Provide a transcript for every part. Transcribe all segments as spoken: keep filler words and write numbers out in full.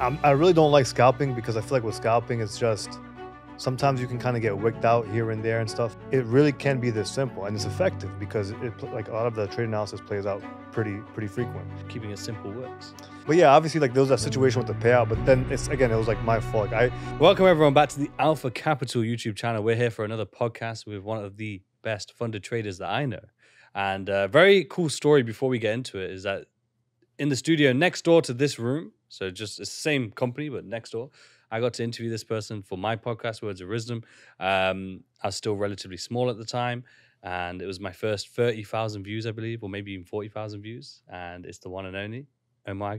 I'm, I really don't like scalping because I feel like with scalping, it's just sometimes you can kind of get wicked out here and there and stuff. It really can be this simple, and it's effective because it, like a lot of the trade analysis plays out pretty pretty frequent. Keeping it simple works. But yeah, obviously like there was that situation with the payout, but then it's again, it was like my fault. Like, I Welcome everyone back to the Alpha Capital YouTube channel. We're here for another podcast with one of the best funded traders that I know. And a very cool story before we get into it is that in the studio next door to this room, so just the same company, but next door, I got to interview this person for my podcast, Words of Wisdom. Um, I was still relatively small at the time, and it was my first thirty thousand views, I believe, or maybe even forty thousand vieys. And it's the one and only Omar.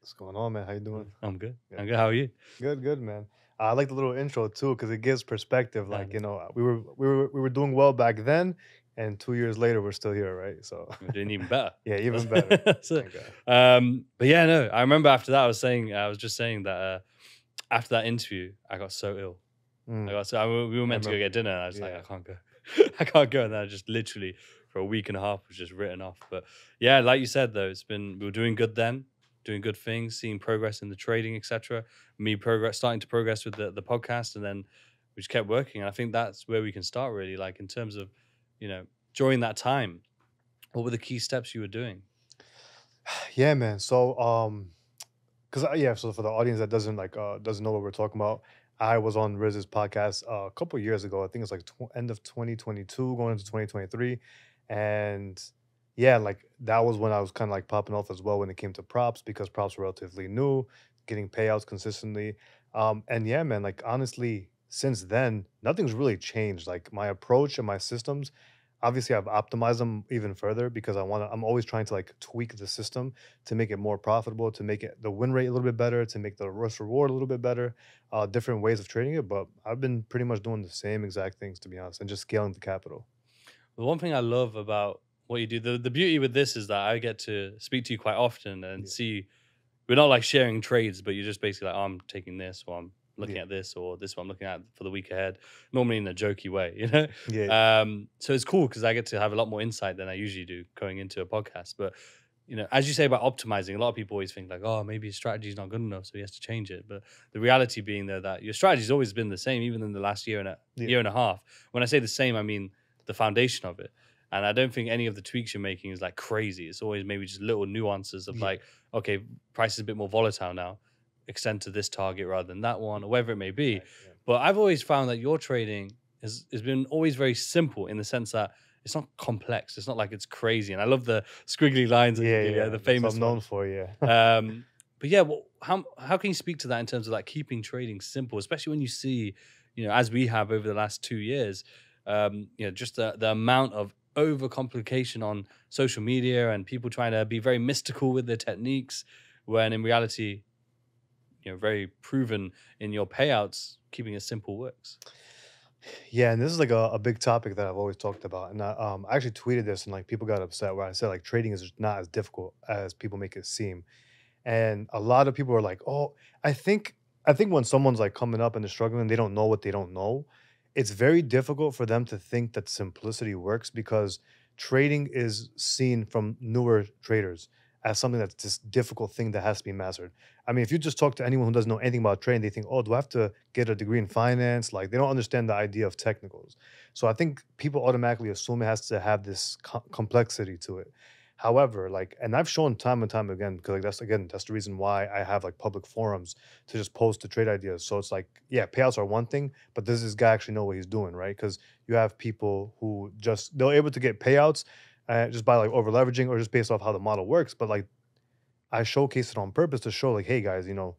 What's going on, man? How you doing? I'm good. good. I'm good. How are you? Good, good, man. Uh, I like the little intro too because it gives perspective. Like, you know, we were we were we were doing well back then. And two years later, we're still here, right? So we're doing even better. Yeah, even better. So, um, but yeah, no, I remember after that, I was saying, I was just saying that uh, after that interview, I got so ill. Mm. I got so I, we were meant to go get dinner, and I was yeah. like, I can't go, I can't go, and then I just literally for a week and a half was just written off. But yeah, like you said, though, it's been we were doing good then, doing good things, seeing progress in the trading, et cetera. Me progress, starting to progress with the the podcast, and then we just kept working. And I think that's where we can start really, like in terms of, you know, during that time, what were the key steps you were doing? Yeah, man. So, um, cause I, yeah, so for the audience that doesn't like, uh, doesn't know what we're talking about, I was on Riz's podcast uh, a couple of years ago. I think it's like tw end of twenty twenty-two, going into twenty twenty-three. And yeah, like that was when I was kind of like popping off as well when it came to props, because props were relatively new, getting payouts consistently. Um, and yeah, man, like honestly, since then, nothing's really changed. Like my approach and my systems, obviously I've optimized them even further because I want to, I'm always trying to like tweak the system to make it more profitable, to make it the win rate a little bit better, to make the risk reward a little bit better, uh, different ways of trading it. But I've been pretty much doing the same exact things, to be honest, and just scaling the capital. The one thing I love about what you do, the, the beauty with this is that I get to speak to you quite often and yeah. see, we're not like sharing trades, but you're just basically like, oh, I'm taking this or I'm looking yeah. at this or this one I'm looking at for the week ahead, normally in a jokey way, you know? Yeah. Um, so it's cool because I get to have a lot more insight than I usually do going into a podcast. But, you know, as you say about optimizing, a lot of people always think like, oh, maybe his strategy is not good enough, so he has to change it. But the reality being though that your strategy's always been the same, even in the last year and a yeah. year and a half. When I say the same, I mean the foundation of it. And I don't think any of the tweaks you're making is like crazy. It's always maybe just little nuances of yeah. like, okay, price is a bit more volatile now, extend to this target rather than that one or whatever it may be. Right, yeah. But I've always found that your trading has, has been always very simple in the sense that it's not complex. It's not like it's crazy. And I love the squiggly lines. Yeah, yeah, yeah. The famous I'm known one. for, yeah. um, but yeah, well, how, how can you speak to that in terms of like keeping trading simple, especially when you see, you know, as we have over the last two years, um, you know, just the, the amount of overcomplication on social media and people trying to be very mystical with their techniques when in reality, you know, very proven in your payouts, keeping it simple works. Yeah, and this is like a, a big topic that I've always talked about. And I, um, I actually tweeted this and like people got upset where I said like trading is not as difficult as people make it seem. And a lot of people are like, oh, I think, I think when someone's like coming up and they're struggling, they don't know what they don't know. It's very difficult for them to think that simplicity works because trading is seen from newer traders as something that's this difficult thing that has to be mastered. I mean, if you just talk to anyone who doesn't know anything about trading, they think, oh, do I have to get a degree in finance? Like, they don't understand the idea of technicals. So I think people automatically assume it has to have this co complexity to it. However, like, and I've shown time and time again, because like that's, again, that's the reason why I have like public forums to just post to trade ideas. So it's like, yeah, payouts are one thing, but does this guy actually know what he's doing, right? Because you have people who just, they're able to get payouts Uh, just by like over leveraging or just based off how the model works. But like I showcase it on purpose to show like, hey guys, you know,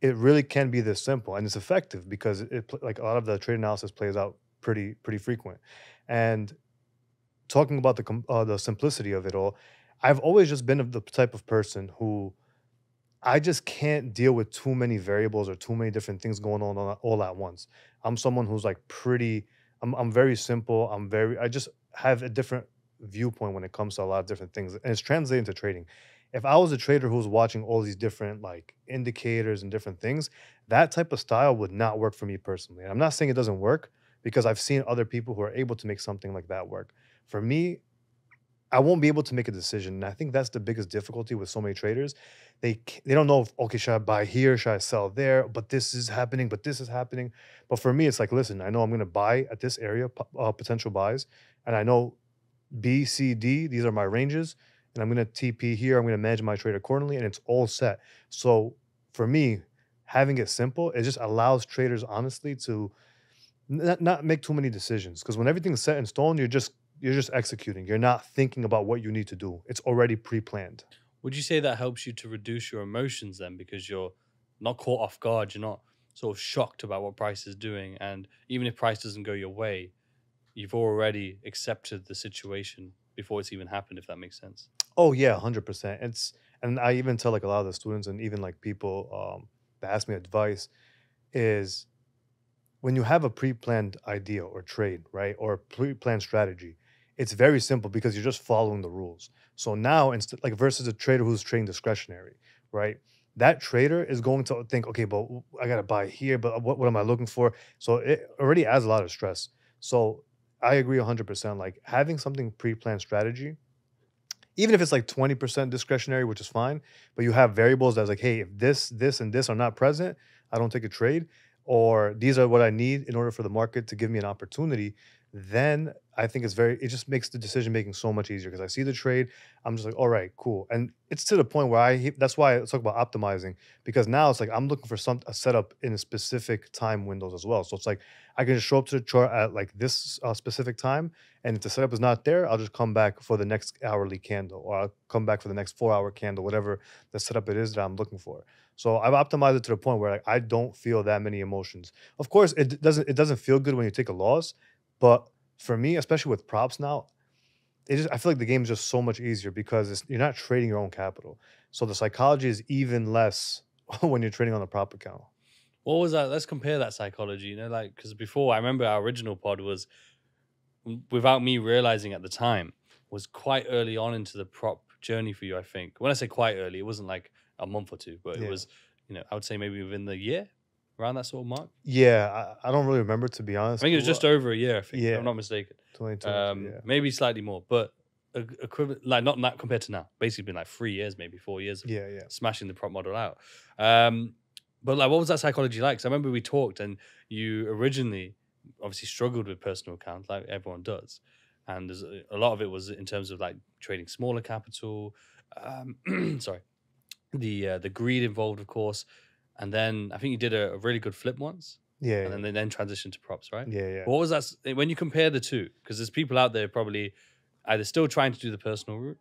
it really can be this simple and it's effective because it like a lot of the trade analysis plays out pretty, pretty frequent. And talking about the, uh, the simplicity of it all, I've always just been of the type of person who I just can't deal with too many variables or too many different things going on all at once. I'm someone who's like pretty, I'm, I'm very simple. I'm very, I just have a different viewpoint when it comes to a lot of different things, and it's translating to trading. If I was a trader who's watching all these different like indicators and different things, that type of style would not work for me personally. And I'm not saying it doesn't work because I've seen other people who are able to make something like that work. For me, I won't be able to make a decision. And I think that's the biggest difficulty with so many traders. They they don't know if, okay, should I buy here? Should I sell there? But this is happening, but this is happening. But for me, it's like, listen, I know I'm going to buy at this area, uh, potential buys. And I know B, C, D, these are my ranges. And I'm going to T P here. I'm going to manage my trade accordingly. And it's all set. So for me, having it simple, it just allows traders, honestly, to not, not make too many decisions. Because when everything's set in stone, you're just You're just executing. You're not thinking about what you need to do. It's already pre-planned. Would you say that helps you to reduce your emotions then? Because you're not caught off guard. You're not sort of shocked about what price is doing. And even if price doesn't go your way, you've already accepted the situation before it's even happened, if that makes sense. Oh, yeah, one hundred percent. It's, and I even tell like a lot of the students and even like people um, that ask me advice is when you have a pre-planned idea or trade, right, or a pre-planned strategy, it's very simple because you're just following the rules. So now, instead, like versus a trader who's trading discretionary, right? That trader is going to think, okay, but I got to buy here, but what, what am I looking for? So it already adds a lot of stress. So I agree one hundred percent. Like having something pre-planned strategy, even if it's like twenty percent discretionary, which is fine, but you have variables that's like, hey, if this, this, and this are not present, I don't take a trade, or these are what I need in order for the market to give me an opportunity, then I think it's very, it just makes the decision making so much easier because I see the trade. I'm just like, all right, cool. And it's to the point where I, that's why I talk about optimizing, because now it's like I'm looking for some a setup in a specific time windows as well. So it's like I can just show up to the chart at like this uh, specific time. And if the setup is not there, I'll just come back for the next hourly candle, or I'll come back for the next four hour candle, whatever the setup it is that I'm looking for. So I've optimized it to the point where like I don't feel that many emotions. Of course, it doesn't, it doesn't feel good when you take a loss. But for me, especially with props now, it just I feel like the game is just so much easier because it's, you're not trading your own capital. So the psychology is even less when you're trading on a prop account. What was that? Let's compare that psychology, you know, like, because before I remember our original pod was, without me realizing at the time, was quite early on into the prop journey for you, I think. When I say quite early, it wasn't like a month or two, but yeah. It was, you know, I would say maybe within the year. Around that sort of mark? Yeah, I, I don't really remember, to be honest. I think it was just over a year, I think, yeah. If I'm not mistaken. twenty twenty, um, yeah. Maybe slightly more, but equivalent, like not, not compared to now. Basically been like three years, maybe four years of yeah, yeah. smashing the prop model out. Um, but like, what was that psychology like? Because I remember we talked and you originally obviously struggled with personal accounts like everyone does. And there's a, a lot of it was in terms of like trading smaller capital. Um, sorry. The, uh, the greed involved, of course. And then I think you did a, a really good flip once. Yeah. And then they then transitioned to props, right? Yeah, yeah. What was that? When you compare the two, because there's people out there probably either still trying to do the personal route,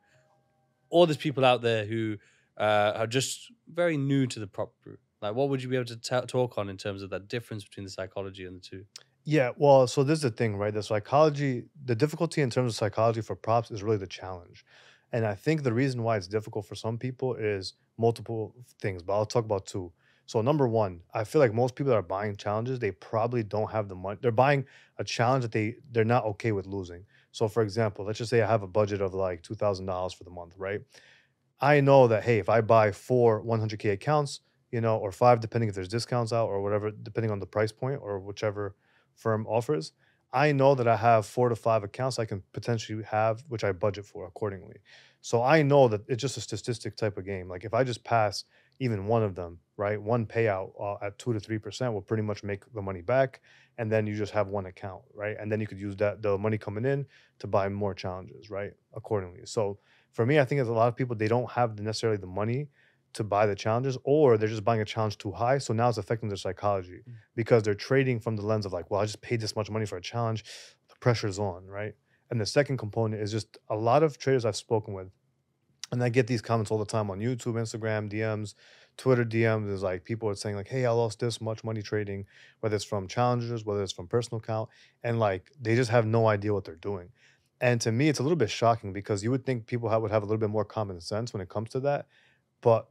or there's people out there who uh, are just very new to the prop route. Like, what would you be able to t talk on in terms of that difference between the psychology and the two? Yeah, well, so this is the thing, right? The psychology, the difficulty in terms of psychology for props is really the challenge. And I think the reason why it's difficult for some people is multiple things, but I'll talk about two. So number one, I feel like most people that are buying challenges, they probably don't have the money. They're buying a challenge that they, they're not okay with losing. So for example, let's just say I have a budget of like two thousand dollars for the month, right? I know that, hey, if I buy four one hundred K accounts, you know, or five, depending if there's discounts out or whatever, depending on the price point or whichever firm offers, I know that I have four to five accounts I can potentially have, which I budget for accordingly. So I know that it's just a statistic type of game. Like if I just pass even one of them, right? One payout uh, at two to three percent will pretty much make the money back, and then you just have one account, right? And then you could use that the money coming in to buy more challenges, right? Accordingly. So for me, I think as a lot of people, they don't have necessarily the money to buy the challenges, or they're just buying a challenge too high. So now it's affecting their psychology mm-hmm. because they're trading from the lens of like, well, I just paid this much money for a challenge, the pressure's on, right? And the second component is just a lot of traders I've spoken with. And I get these comments all the time on YouTube, Instagram, D Ms, Twitter D Ms. There's like people are saying like, hey, I lost this much money trading, whether it's from challengers, whether it's from personal account. And like, they just have no idea what they're doing. And to me, it's a little bit shocking because you would think people have, would have a little bit more common sense when it comes to that. But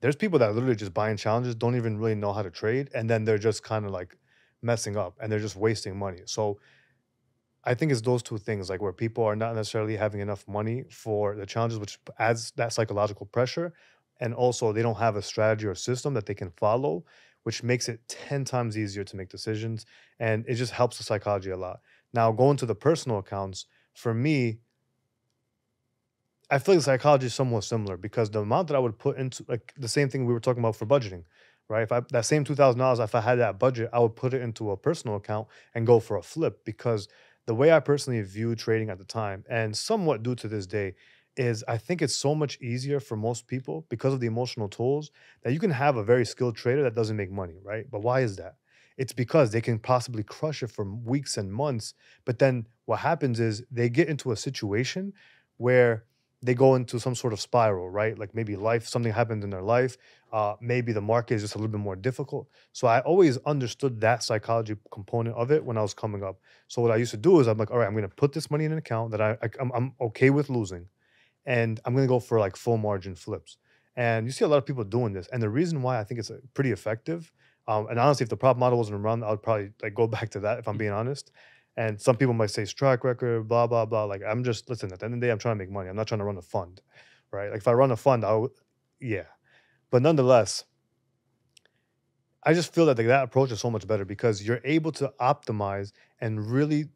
there's people that are literally just buying challenges, don't even really know how to trade. And then they're just kind of like messing up and they're just wasting money. So I think it's those two things, like where people are not necessarily having enough money for the challenges, which adds that psychological pressure. And also they don't have a strategy or system that they can follow, which makes it ten times easier to make decisions. And it just helps the psychology a lot. Now, going to the personal accounts, for me, I feel like the psychology is somewhat similar, because the amount that I would put into, like, the same thing we were talking about for budgeting, right? If I, that same two thousand dollars, if I had that budget, I would put it into a personal account and go for a flip, because the way I personally viewed trading at the time, and somewhat due to this day, is I think it's so much easier for most people because of the emotional tools that you can have a very skilled trader that doesn't make money, right? But why is that? It's because they can possibly crush it for weeks and months. But then what happens is they get into a situation where they go into some sort of spiral, right? Like maybe life, something happened in their life. Uh, maybe the market is just a little bit more difficult. So I always understood that psychology component of it when I was coming up. So what I used to do is I'm like, all right, I'm going to put this money in an account that I, I, I'm, I'm okay with losing. And I'm going to go for like full margin flips. And you see a lot of people doing this. And the reason why I think it's pretty effective, um, and honestly, if the prop model wasn't around, I would probably like go back to that if I'm being honest. And some people might say track record, blah, blah, blah. Like, I'm just, listen, at the end of the day, I'm trying to make money. I'm not trying to run a fund, right? Like, if I run a fund, I would, yeah. But nonetheless, I just feel that like, that approach is so much better because you're able to optimize and really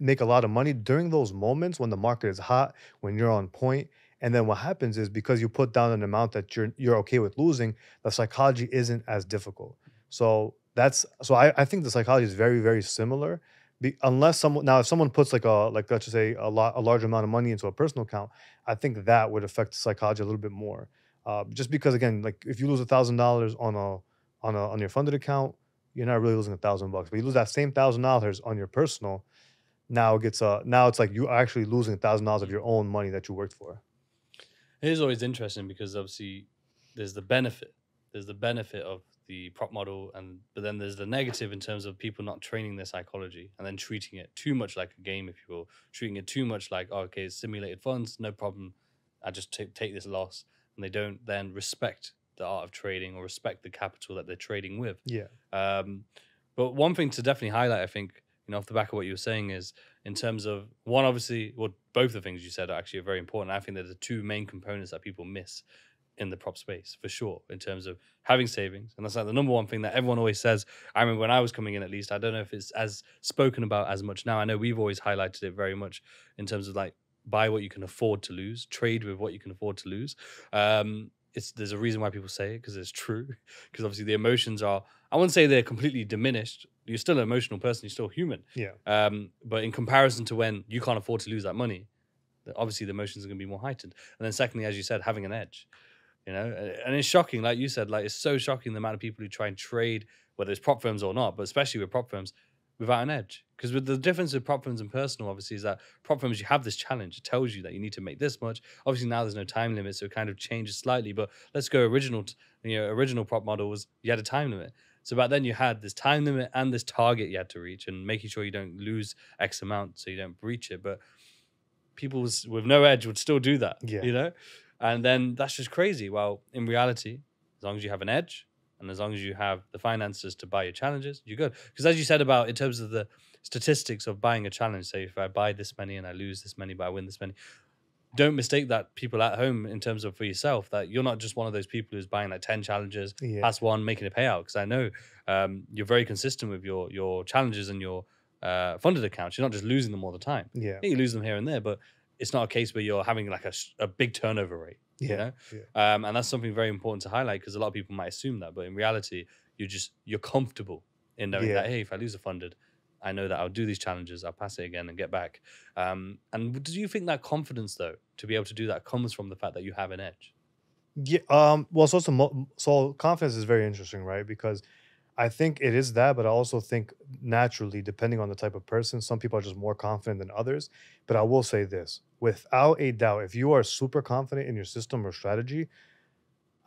make a lot of money during those moments when the market is hot, when you're on point. And then what happens is because you put down an amount that you're, you're okay with losing, the psychology isn't as difficult. So that's, so I, I think the psychology is very, very similar. Be, unless someone now, if someone puts like a like let's just say a lot a large amount of money into a personal account, I think that would affect psychology a little bit more. Uh, just because again, like if you lose a thousand dollars on a on a on your funded account, you're not really losing a thousand bucks. But you lose that same thousand dollars on your personal, now it gets uh now it's like you are actually losing a thousand dollars of your own money that you worked for. It is always interesting because obviously there's the benefit, there's the benefit of the prop model, and but then there's the negative in terms of people not training their psychology and then treating it too much like a game, if you will, treating it too much like, oh, okay, simulated funds, no problem, I just take take this loss, and they don't then respect the art of trading or respect the capital that they're trading with. Yeah. Um, but one thing to definitely highlight, I think, you know, off the back of what you were saying is in terms of one, obviously, well, both the things you said are actually very important. I think they're the two main components that people miss in the prop space, for sure, in terms of having savings. And that's like the number one thing that everyone always says. I remember when I was coming in, at least, I don't know if it's as spoken about as much now. I know we've always highlighted it very much in terms of like, buy what you can afford to lose, trade with what you can afford to lose. Um, it's there's a reason why people say it, because it's true. Because obviously the emotions are, I wouldn't say they're completely diminished. You're still an emotional person, you're still human. Yeah. Um, but in comparison to when you can't afford to lose that money, obviously the emotions are gonna be more heightened. And then secondly, as you said, having an edge. You know, and it's shocking, like you said, like it's so shocking the amount of people who try and trade, whether it's prop firms or not, but especially with prop firms, without an edge. Because with the difference with prop firms and personal, obviously, is that prop firms, you have this challenge. It tells you that you need to make this much. Obviously, now there's no time limit, so it kind of changes slightly. But let's go original, you know, original prop model was you had a time limit. So back then you had this time limit and this target you had to reach and making sure you don't lose X amount so you don't breach it. But people with no edge would still do that, yeah. You know? And then that's just crazy. Well, in reality, as long as you have an edge and as long as you have the finances to buy your challenges, you're good. Because as you said about in terms of the statistics of buying a challenge, say if I buy this many and I lose this many, but I win this many, don't mistake that, people at home, in terms of for yourself, that you're not just one of those people who's buying like ten challenges, yeah. That's one, making a payout. Because I know um, you're very consistent with your, your challenges and your uh, funded accounts. You're not just losing them all the time. Yeah, you lose them here and there, but it's not a case where you're having like a, a big turnover rate, yeah, you know? Yeah. Um, and that's something very important to highlight because a lot of people might assume that, but in reality, you're just, you're comfortable in knowing yeah. that, hey, if I lose a funded, I know that I'll do these challenges, I'll pass it again and get back. Um, and do you think that confidence though, to be able to do that comes from the fact that you have an edge? Yeah, um, well, so, some, so confidence is very interesting, right? Because I think it is that, but I also think naturally, depending on the type of person, some people are just more confident than others. But I will say this, without a doubt, if you are super confident in your system or strategy,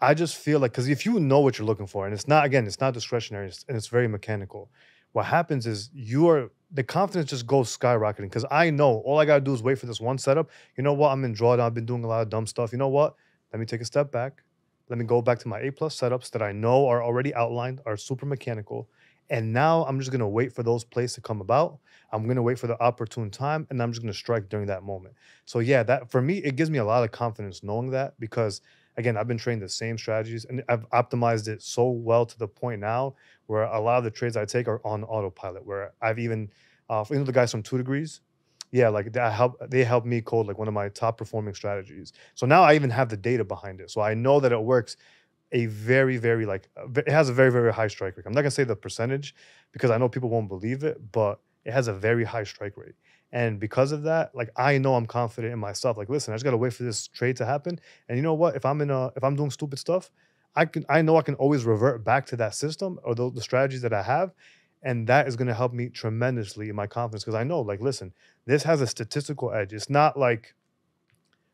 I just feel like, because if you know what you're looking for, and it's not, again, it's not discretionary, it's, and it's very mechanical. What happens is you are, the confidence just goes skyrocketing because I know all I got to do is wait for this one setup. You know what? I'm in drawdown. I've been doing a lot of dumb stuff. You know what? Let me take a step back. Let me go back to my A-plus setups that I know are already outlined, are super mechanical. And now I'm just going to wait for those plays to come about. I'm going to wait for the opportune time, and I'm just going to strike during that moment. So yeah, that for me, it gives me a lot of confidence knowing that because, again, I've been training the same strategies, and I've optimized it so well to the point now where a lot of the trades I take are on autopilot, where I've even, uh, you know, the guys from Two Degrees, Yeah, like that help, they helped me code like one of my top performing strategies. So now I even have the data behind it. So I know that it works a very, very like, it has a very, very high strike rate. I'm not gonna say the percentage because I know people won't believe it, but it has a very high strike rate. And because of that, like, I know I'm confident in myself. Like, listen, I just gotta wait for this trade to happen. And you know what? If I'm in a, if I'm doing stupid stuff, I can, I know I can always revert back to that system or the, the strategies that I have. And that is gonna help me tremendously in my confidence. Cause I know, like, listen, this has a statistical edge. It's not like,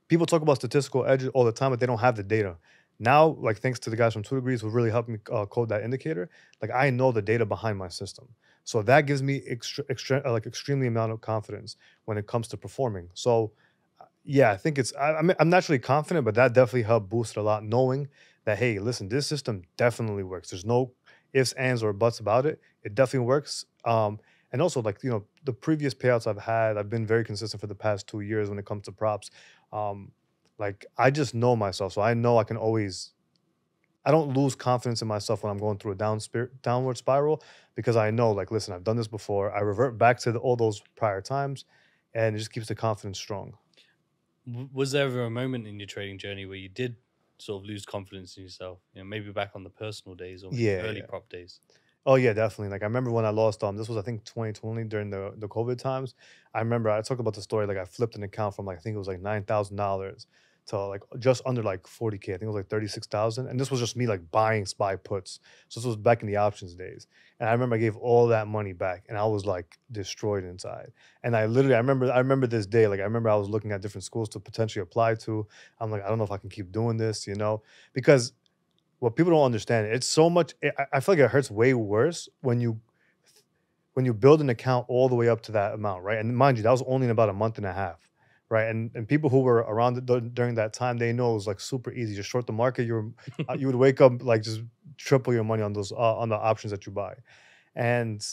people talk about statistical edges all the time, but they don't have the data. Now, like, thanks to the guys from Two Degrees who really helped me uh, code that indicator, like, I know the data behind my system. So that gives me extra, extra, uh, like extremely amount of confidence when it comes to performing. So yeah, I think it's, I, I'm, I'm naturally confident, but that definitely helped boost it a lot, knowing that, hey, listen, this system definitely works. There's no ifs, ands, or buts about it. It definitely works. Um, and also, like, you know, the previous payouts I've had, I've been very consistent for the past two years when it comes to props. Um, like, I just know myself. So I know I can always... I don't lose confidence in myself when I'm going through a down spirit, downward spiral, because I know, like, listen, I've done this before. I revert back to the, all those prior times, and it just keeps the confidence strong. Was there ever a moment in your trading journey where you did sort of lose confidence in yourself? You know, maybe back on the personal days or maybe yeah, early yeah. prop days. Oh yeah, definitely. Like, I remember when I lost, um, this was I think twenty twenty during the the COVID times. I remember I talked about the story. Like, I flipped an account from like I think it was like nine thousand dollars. to like just under like forty K. I think it was like thirty-six thousand. And this was just me like buying SPY puts. So this was back in the options days. And I remember I gave all that money back and I was like destroyed inside. And I literally, I remember, I remember this day, like I remember I was looking at different schools to potentially apply to. I'm like, I don't know if I can keep doing this, you know, because what people don't understand, it's so much, it, I feel like it hurts way worse when you, when you build an account all the way up to that amount, right? And mind you, that was only in about a month and a half. Right, and and people who were around the, during that time, they know it was like super easy. Just short the market, you were, uh, you would wake up like just triple your money on those uh, on the options that you buy, and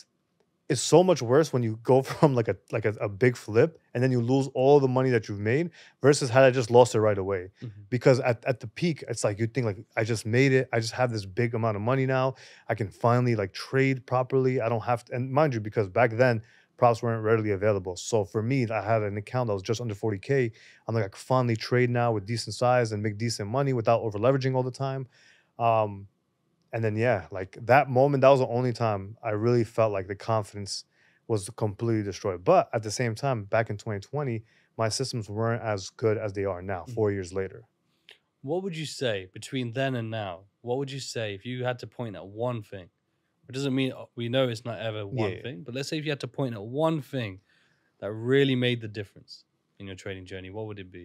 it's so much worse when you go from like a like a, a big flip and then you lose all the money that you've made versus had I just lost it right away, mm-hmm. because at at the peak it's like you think like I just made it, I just have this big amount of money now, I can finally like trade properly. I don't have to, and mind you, because back then, props weren't readily available. So for me, I had an account that was just under forty K. I'm like, I can finally trade now with decent size and make decent money without over leveraging all the time. Um, and then, yeah, like that moment, that was the only time I really felt like the confidence was completely destroyed. But at the same time, back in twenty twenty, my systems weren't as good as they are now, four years later. What would you say between then and now? What would you say if you had to point at one thing? It doesn't mean we know it's not ever one yeah. thing, but let's say if you had to point at one thing that really made the difference in your trading journey, what would it be?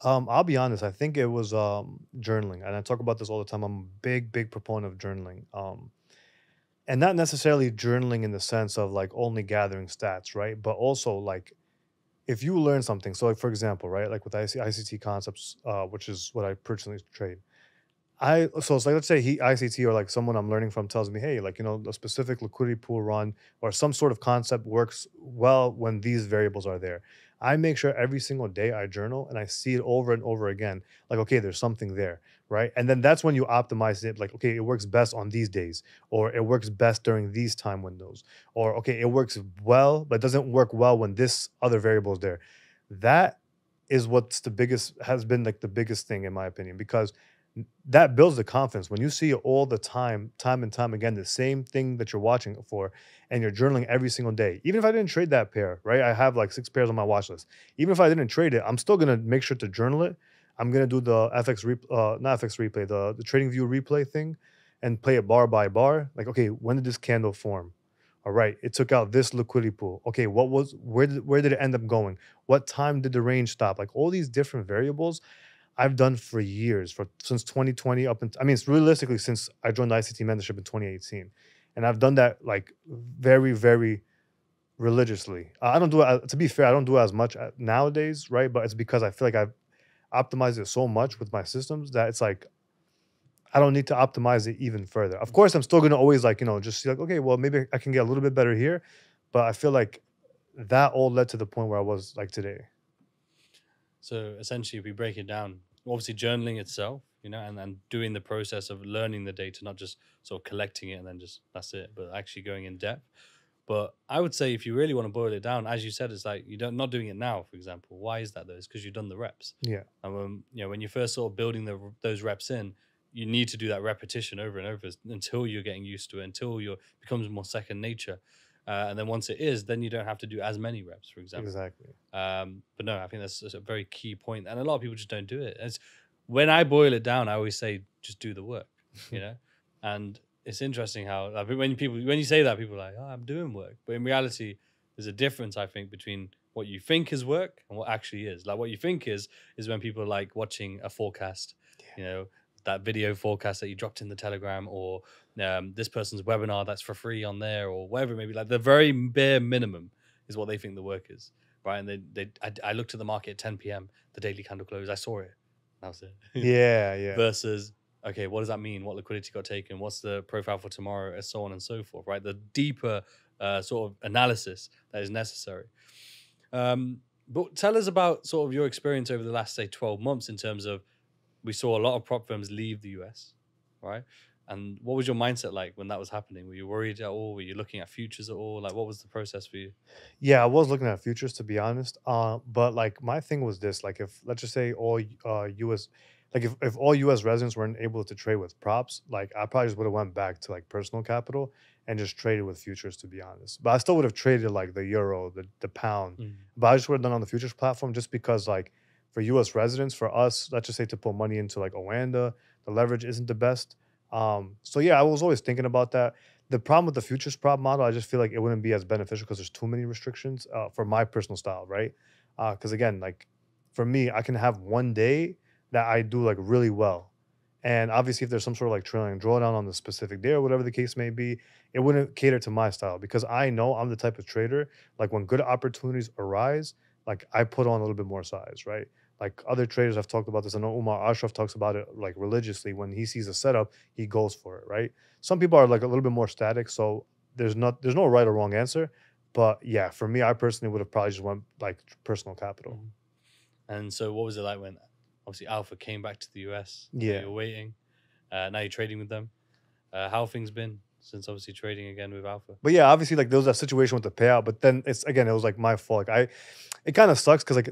Um, I'll be honest. I think it was um, journaling. And I talk about this all the time. I'm a big, big proponent of journaling. Um, and not necessarily journaling in the sense of like only gathering stats, right? But also like if you learn something. So like, for example, right, like with I C T concepts, uh, which is what I personally trade. I, so it's like, let's say he, I C T or like someone I'm learning from tells me, hey, like, you know, a specific liquidity pool run or some sort of concept works well when these variables are there. I make sure every single day I journal and I see it over and over again. Like, okay, there's something there, right? And then that's when you optimize it. Like, okay, it works best on these days, or it works best during these time windows, or okay, it works well, but doesn't work well when this other variable is there. That is what's the biggest, has been like the biggest thing in my opinion, because that builds the confidence. When you see it all the time, time and time again, the same thing that you're watching for, and you're journaling every single day. Even if I didn't trade that pair, right? I have like six pairs on my watch list. Even if I didn't trade it, I'm still going to make sure to journal it. I'm going to do the F X, rep uh, not F X replay, the, the trading view replay thing and play it bar by bar. Like, okay, when did this candle form? All right, it took out this liquidity pool. Okay, what was, where did, where did it end up going? What time did the range stop? Like all these different variables I've done for years, for since twenty twenty up and I mean, it's realistically since I joined the I C T mentorship in twenty eighteen, and I've done that like very, very religiously. Uh, I don't do it, to be fair, I don't do it as much nowadays, right? But it's because I feel like I've optimized it so much with my systems that it's like I don't need to optimize it even further. Of course, I'm still gonna always like you know just see like okay, well maybe I can get a little bit better here, but I feel like that all led to the point where I was like today. So essentially, if we break it down. Obviously journaling itself, you know, and then doing the process of learning the data, not just sort of collecting it and then just that's it, but actually going in depth. But I would say if you really want to boil it down, as you said, it's like you don't not doing it now, for example. Why is that though? It's because you've done the reps. Yeah. And when, you know, when you're first sort of building the, those reps in, you need to do that repetition over and over until you're getting used to it, until you're, it becomes more second nature. Uh, and then once it is, then you don't have to do as many reps, for example. Exactly. Um, but no, I think that's, that's a very key point. And a lot of people just don't do it. It's, when I boil it down, I always say, just do the work, you know? And it's interesting how, like, when people, when you say that, people are like, oh, I'm doing work. But in reality, there's a difference, I think, between what you think is work and what actually is. Like what you think is, is when people are like watching a forecast, yeah. you know, that video forecast that you dropped in the Telegram, or um, this person's webinar that's for free on there, or whatever it may be. Like the very bare minimum is what they think the work is, right? And they, they, I, I looked at the market at ten p m, the daily candle closed, I saw it, that was it. Yeah, yeah. Versus, okay, what does that mean? What liquidity got taken? What's the profile for tomorrow? And so on and so forth, right? The deeper uh, sort of analysis that is necessary. Um, but tell us about sort of your experience over the last, say, twelve months in terms of, we saw a lot of prop firms leave the U S, right? And what was your mindset like when that was happening? Were you worried at all? Were you looking at futures at all? Like, what was the process for you? Yeah, I was looking at futures, to be honest. Uh, but like my thing was this, like if, let's just say all uh, U S, like if, if all U S residents weren't able to trade with props, like I probably just would have went back to like personal capital and just traded with futures, to be honest. But I still would have traded like the euro, the, the pound. Mm-hmm. But I just would have done on the futures platform just because like, for U S residents, for us, let's just say to put money into like Oanda, the leverage isn't the best. Um, so yeah, I was always thinking about that. The problem with the futures prop model, I just feel like it wouldn't be as beneficial because there's too many restrictions uh, for my personal style, right? Because uh, again, like for me, I can have one day that I do like really well. And obviously if there's some sort of like trailing drawdown on the specific day or whatever the case may be, it wouldn't cater to my style because I know I'm the type of trader, like when good opportunities arise, like I put on a little bit more size, right? Like other traders have talked about this. I know Omar Ashraf talks about it like religiously. When he sees a setup, he goes for it, right? Some people are like a little bit more static. So there's not there's no right or wrong answer. But yeah, for me, I personally would have probably just went like personal capital. And so what was it like when obviously Alpha came back to the U S? Yeah. You're waiting. Uh, now you're trading with them. Uh, how have things been since obviously trading again with Alpha? But yeah, obviously like there was that situation with the payout, but then it's, again, it was like my fault. Like I, it kind of sucks because like,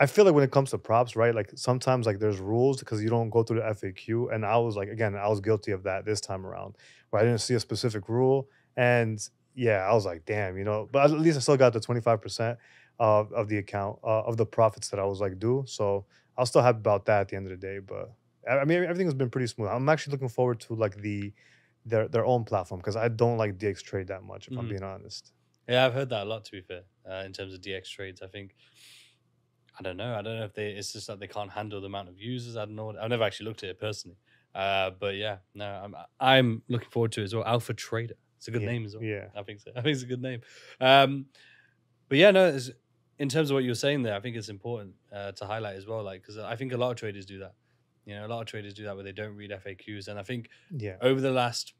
I feel like when it comes to props, right? Like sometimes like there's rules because you don't go through the F A Q. And I was like, again, I was guilty of that this time around where I didn't see a specific rule. And yeah, I was like, damn, you know, but at least I still got the twenty-five percent of, of the account, uh, of the profits that I was like due. So I'll still happy about that at the end of the day. But I mean, everything has been pretty smooth. I'm actually looking forward to like the, their, their own platform because I don't like D X Trade that much, if mm. I'm being honest. Yeah, I've heard that a lot, to be fair, uh, in terms of D X Trades. I think, I don't know. I don't know if they, it's just that they can't handle the amount of users. I don't know. I've never actually looked at it personally. Uh, but yeah, no, I'm I'm looking forward to it as well. Alpha Trader. It's a good yeah, name as well. Yeah. I think so. I think it's a good name. Um, but yeah, no, it's, in terms of what you were saying there, I think it's important uh, to highlight as well. Like, because I think a lot of traders do that. You know, a lot of traders do that where they don't read F A Qs. And I think yeah. over the last,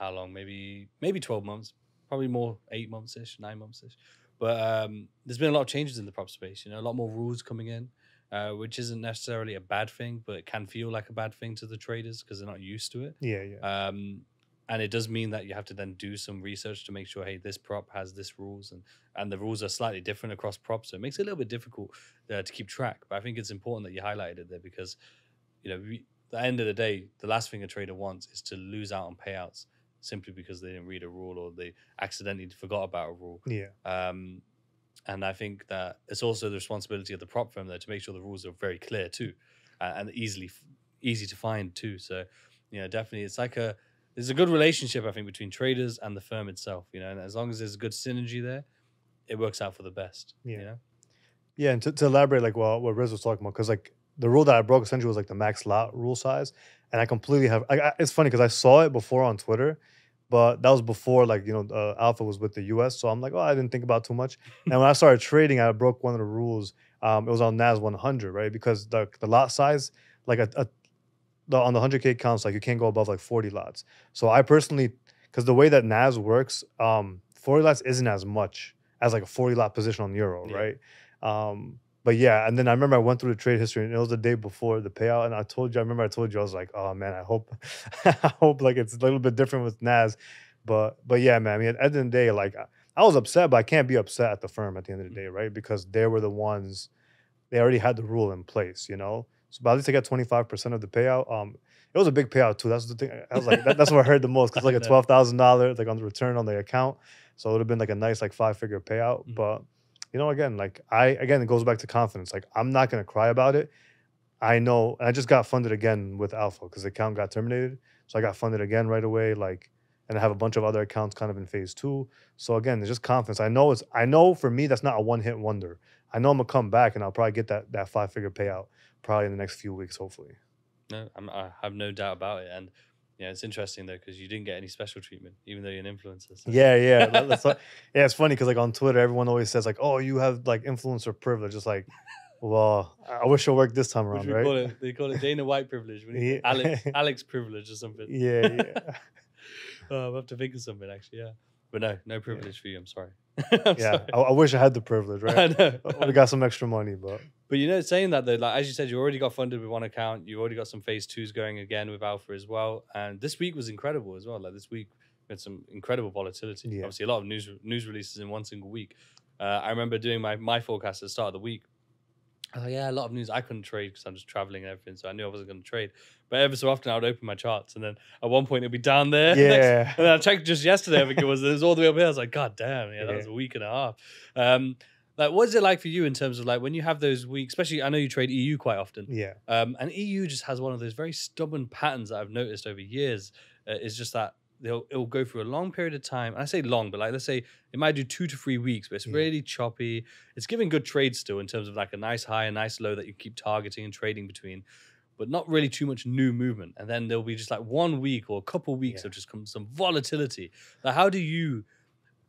how long? Maybe, maybe twelve months, probably more, eight months-ish, nine months-ish. But um, there's been a lot of changes in the prop space, you know, a lot more rules coming in, uh, which isn't necessarily a bad thing, but it can feel like a bad thing to the traders because they're not used to it. Yeah, yeah. Um, and it does mean that you have to then do some research to make sure, hey, this prop has this rules, and, and the rules are slightly different across props. So it makes it a little bit difficult uh, to keep track. But I think it's important that you highlighted it there because, you know, we, at the end of the day, the last thing a trader wants is to lose out on payouts simply because they didn't read a rule or they accidentally forgot about a rule. Yeah. Um, and I think that it's also the responsibility of the prop firm, though, to make sure the rules are very clear, too, uh, and easily easy to find, too. So, you know, definitely it's like a, there's a good relationship, I think, between traders and the firm itself, you know, and as long as there's good synergy there, it works out for the best, yeah. you know? Yeah, and to, to elaborate, like, well, what Riz was talking about, because, like, the rule that I broke essentially was, like, the max lot rule size, and I completely have, I, I, it's funny because I saw it before on Twitter, but that was before, like, you know, uh, Alpha was with the U S. So I'm like, oh, I didn't think about too much. And when I started trading, I broke one of the rules. Um, it was on N A S one hundred, right? Because the, the lot size, like a, a, the, on the one hundred K counts, like you can't go above like forty lots. So I personally, because the way that N A S works, um, forty lots isn't as much as like a forty lot position on Euro, yeah. right? Um, but yeah, and then I remember I went through the trade history, and it was the day before the payout. And I told you, I remember I told you, I was like, oh man, I hope, I hope like it's a little bit different with N A S. But but yeah, man, I mean, at the end of the day, like I was upset, but I can't be upset at the firm at the end of the day, right? Because they were the ones, they already had the rule in place, you know? So, but at least I got twenty-five percent of the payout. Um, it was a big payout too. That's the thing. I was like, that, that's what I heard the most. Cause like a twelve thousand dollars like on the return on the account. So it would have been like a nice, like five figure payout. Mm-hmm. But you know, again, like I, again, it goes back to confidence. Like I'm not going to cry about it. I know, and I just got funded again with Alpha because the account got terminated. So I got funded again right away. Like, and I have a bunch of other accounts kind of in phase two. So again, it's just confidence. I know it's, I know for me, that's not a one hit wonder. I know I'm gonna come back and I'll probably get that, that five figure payout probably in the next few weeks, hopefully. No, I'm, I have no doubt about it. And yeah, it's interesting though, because you didn't get any special treatment, even though you're an influencer. So. Yeah, yeah. That's like, yeah, it's funny because like on Twitter, everyone always says like, oh, you have like influencer privilege. It's like, well, I wish it worked this time around, right? Call it, they call it Dana White privilege. Yeah. Alex, Alex privilege or something. Yeah, yeah. Oh, I'll have to think of something actually, yeah. But no, no privilege yeah. for you, I'm sorry. I'm yeah, sorry. I, I wish I had the privilege, right? I know. I would have got some extra money, but... But you know, saying that though, like as you said, you already got funded with one account, you've already got some phase twos going again with Alpha as well. And this week was incredible as well. Like this week, we had some incredible volatility. Yeah. Obviously, a lot of news news releases in one single week. Uh, I remember doing my, my forecast at the start of the week. I was like, yeah, a lot of news. I couldn't trade because I'm just traveling and everything. So I knew I wasn't going to trade. But ever so often, I would open my charts. And then at one point, it'd be down there. Yeah. Next, and then I checked just yesterday. I think it was, it was all the way up here. I was like, God damn. Yeah, that yeah. was a week and a half. Um, like, what is it like for you in terms of like when you have those weeks, especially I know you trade E U quite often. Yeah. Um, and E U just has one of those very stubborn patterns that I've noticed over years. Uh, is just that they'll, it'll go through a long period of time. And I say long, but like let's say it might do two to three weeks, but it's yeah. really choppy. It's giving good trade still in terms of like a nice high, a nice low that you keep targeting and trading between, but not really too much new movement. And then there'll be just like one week or a couple of weeks yeah. of just come some volatility. Like how do you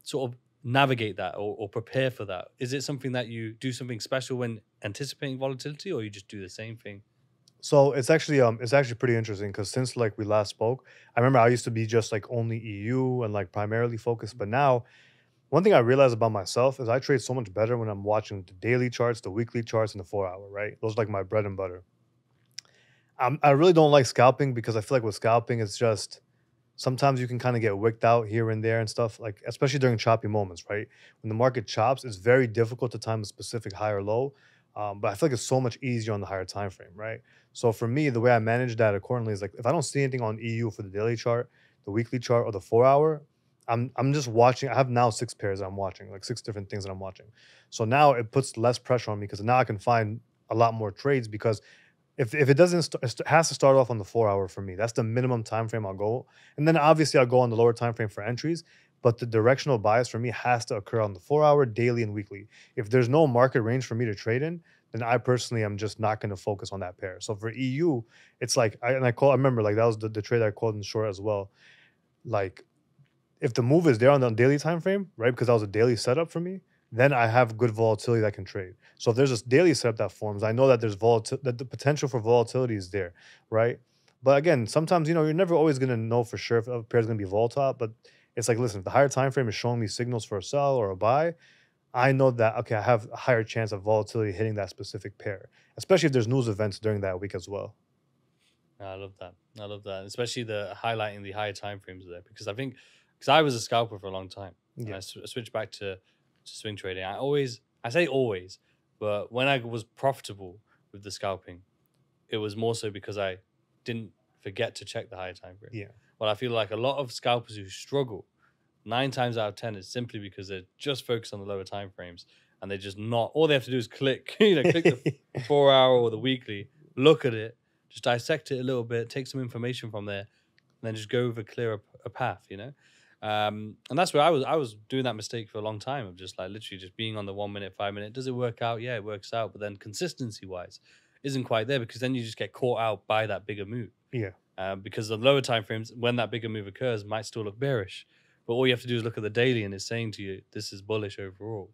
sort of navigate that or, or prepare for that? Is it something that you do something special when anticipating volatility or you just do the same thing? So it's actually um it's actually pretty interesting because since like we last spoke, I remember I used to be just like only E U and like primarily focused. But now one thing I realized about myself is I trade so much better when I'm watching the daily charts, the weekly charts, and the four hour, right? Those are like my bread and butter. I'm, I really don't like scalping because I feel like with scalping, it's just sometimes you can kind of get wicked out here and there and stuff, like especially during choppy moments, right? When the market chops, it's very difficult to time a specific high or low. Um, but I feel like it's so much easier on the higher time frame, right? So for me, the way I manage that accordingly is like if I don't see anything on E U for the daily chart, the weekly chart, or the four hour, I'm I'm just watching. I have now six pairs that I'm watching, like six different things that I'm watching. So now it puts less pressure on me because now I can find a lot more trades because if if it doesn't st it has to start off on the four hour for me. That's the minimum time frame I'll go, and then obviously I'll go on the lower time frame for entries. But the directional bias for me has to occur on the four hour, daily, and weekly. If there's no market range for me to trade in, then I personally am just not going to focus on that pair. So for E U, it's like, I, and I call, I remember like that was the, the trade I called in short as well. Like if the move is there on the daily time frame, right? Because that was a daily setup for me, then I have good volatility that I can trade. So if there's this daily setup that forms, I know that there's volatility, that the potential for volatility is there, right? But again, sometimes, you know, you're never always going to know for sure if a pair is going to be volatile, but it's like, listen, if the higher time frame is showing me signals for a sell or a buy, I know that, okay, I have a higher chance of volatility hitting that specific pair, especially if there's news events during that week as well. I love that. I love that, especially the highlighting the higher time frames there, because I think, because I was a scalper for a long time. Yeah. And I, sw I switched back to, to swing trading. I always, I say always, but when I was profitable with the scalping, it was more so because I didn't forget to check the higher time frame. Yeah. Well, I feel like a lot of scalpers who struggle, nine times out of ten, is simply because they're just focused on the lower time frames and they're just not. All they have to do is click, you know, click the four hour or the weekly, look at it, just dissect it a little bit, take some information from there, and then just go with a clearer a path, you know. Um, and that's where I was. I was doing that mistake for a long time of just like literally just being on the one minute, five minute. Does it work out? Yeah, it works out, but then consistency wise, isn't quite there because then you just get caught out by that bigger move. Yeah. Uh, because the lower time frames, when that bigger move occurs, might still look bearish. But all you have to do is look at the daily and it's saying to you, this is bullish overall,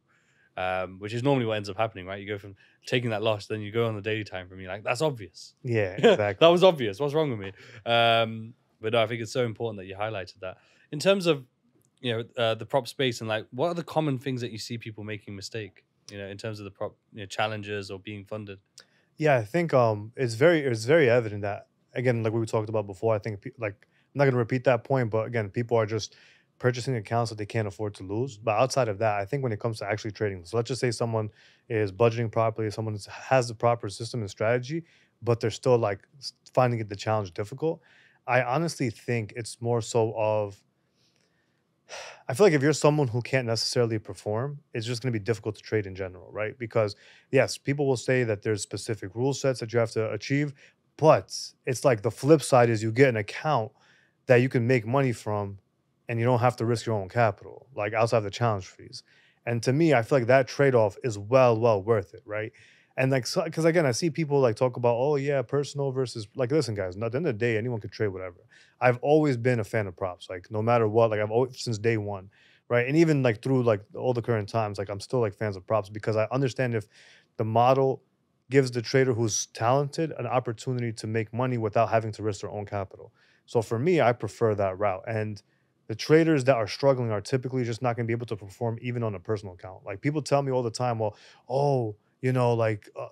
um, which is normally what ends up happening, right? You go from taking that loss, then you go on the daily time frame, you're like, that's obvious. Yeah, exactly. That was obvious. What's wrong with me? Um, but no, I think it's so important that you highlighted that. In terms of, you know, uh, the prop space and like, what are the common things that you see people making mistake, you know, in terms of the prop, you know, challenges or being funded? Yeah, I think um, it's very, it's very evident that, again, like we talked about before, I think, like, I'm not going to repeat that point, but again, people are just purchasing accounts that they can't afford to lose. But outside of that, I think when it comes to actually trading, so let's just say someone is budgeting properly, someone has the proper system and strategy, but they're still like finding it the challenge difficult. I honestly think it's more so of, I feel like if you're someone who can't necessarily perform, it's just going to be difficult to trade in general, right? Because yes, people will say that there's specific rule sets that you have to achieve, but it's like the flip side is you get an account that you can make money from and you don't have to risk your own capital, like outside of the challenge fees. And to me, I feel like that trade-off is well, well worth it, right? And like, so, because again, I see people like talk about, oh yeah, personal versus, like, listen guys, at the end of the day, anyone can trade whatever. I've always been a fan of props, like no matter what, like I've always, since day one, right? And even like through like all the current times, like I'm still like fans of props because I understand if the model gives the trader who's talented an opportunity to make money without having to risk their own capital. So for me, I prefer that route. And the traders that are struggling are typically just not going to be able to perform even on a personal account. Like people tell me all the time, well, oh, you know, like uh,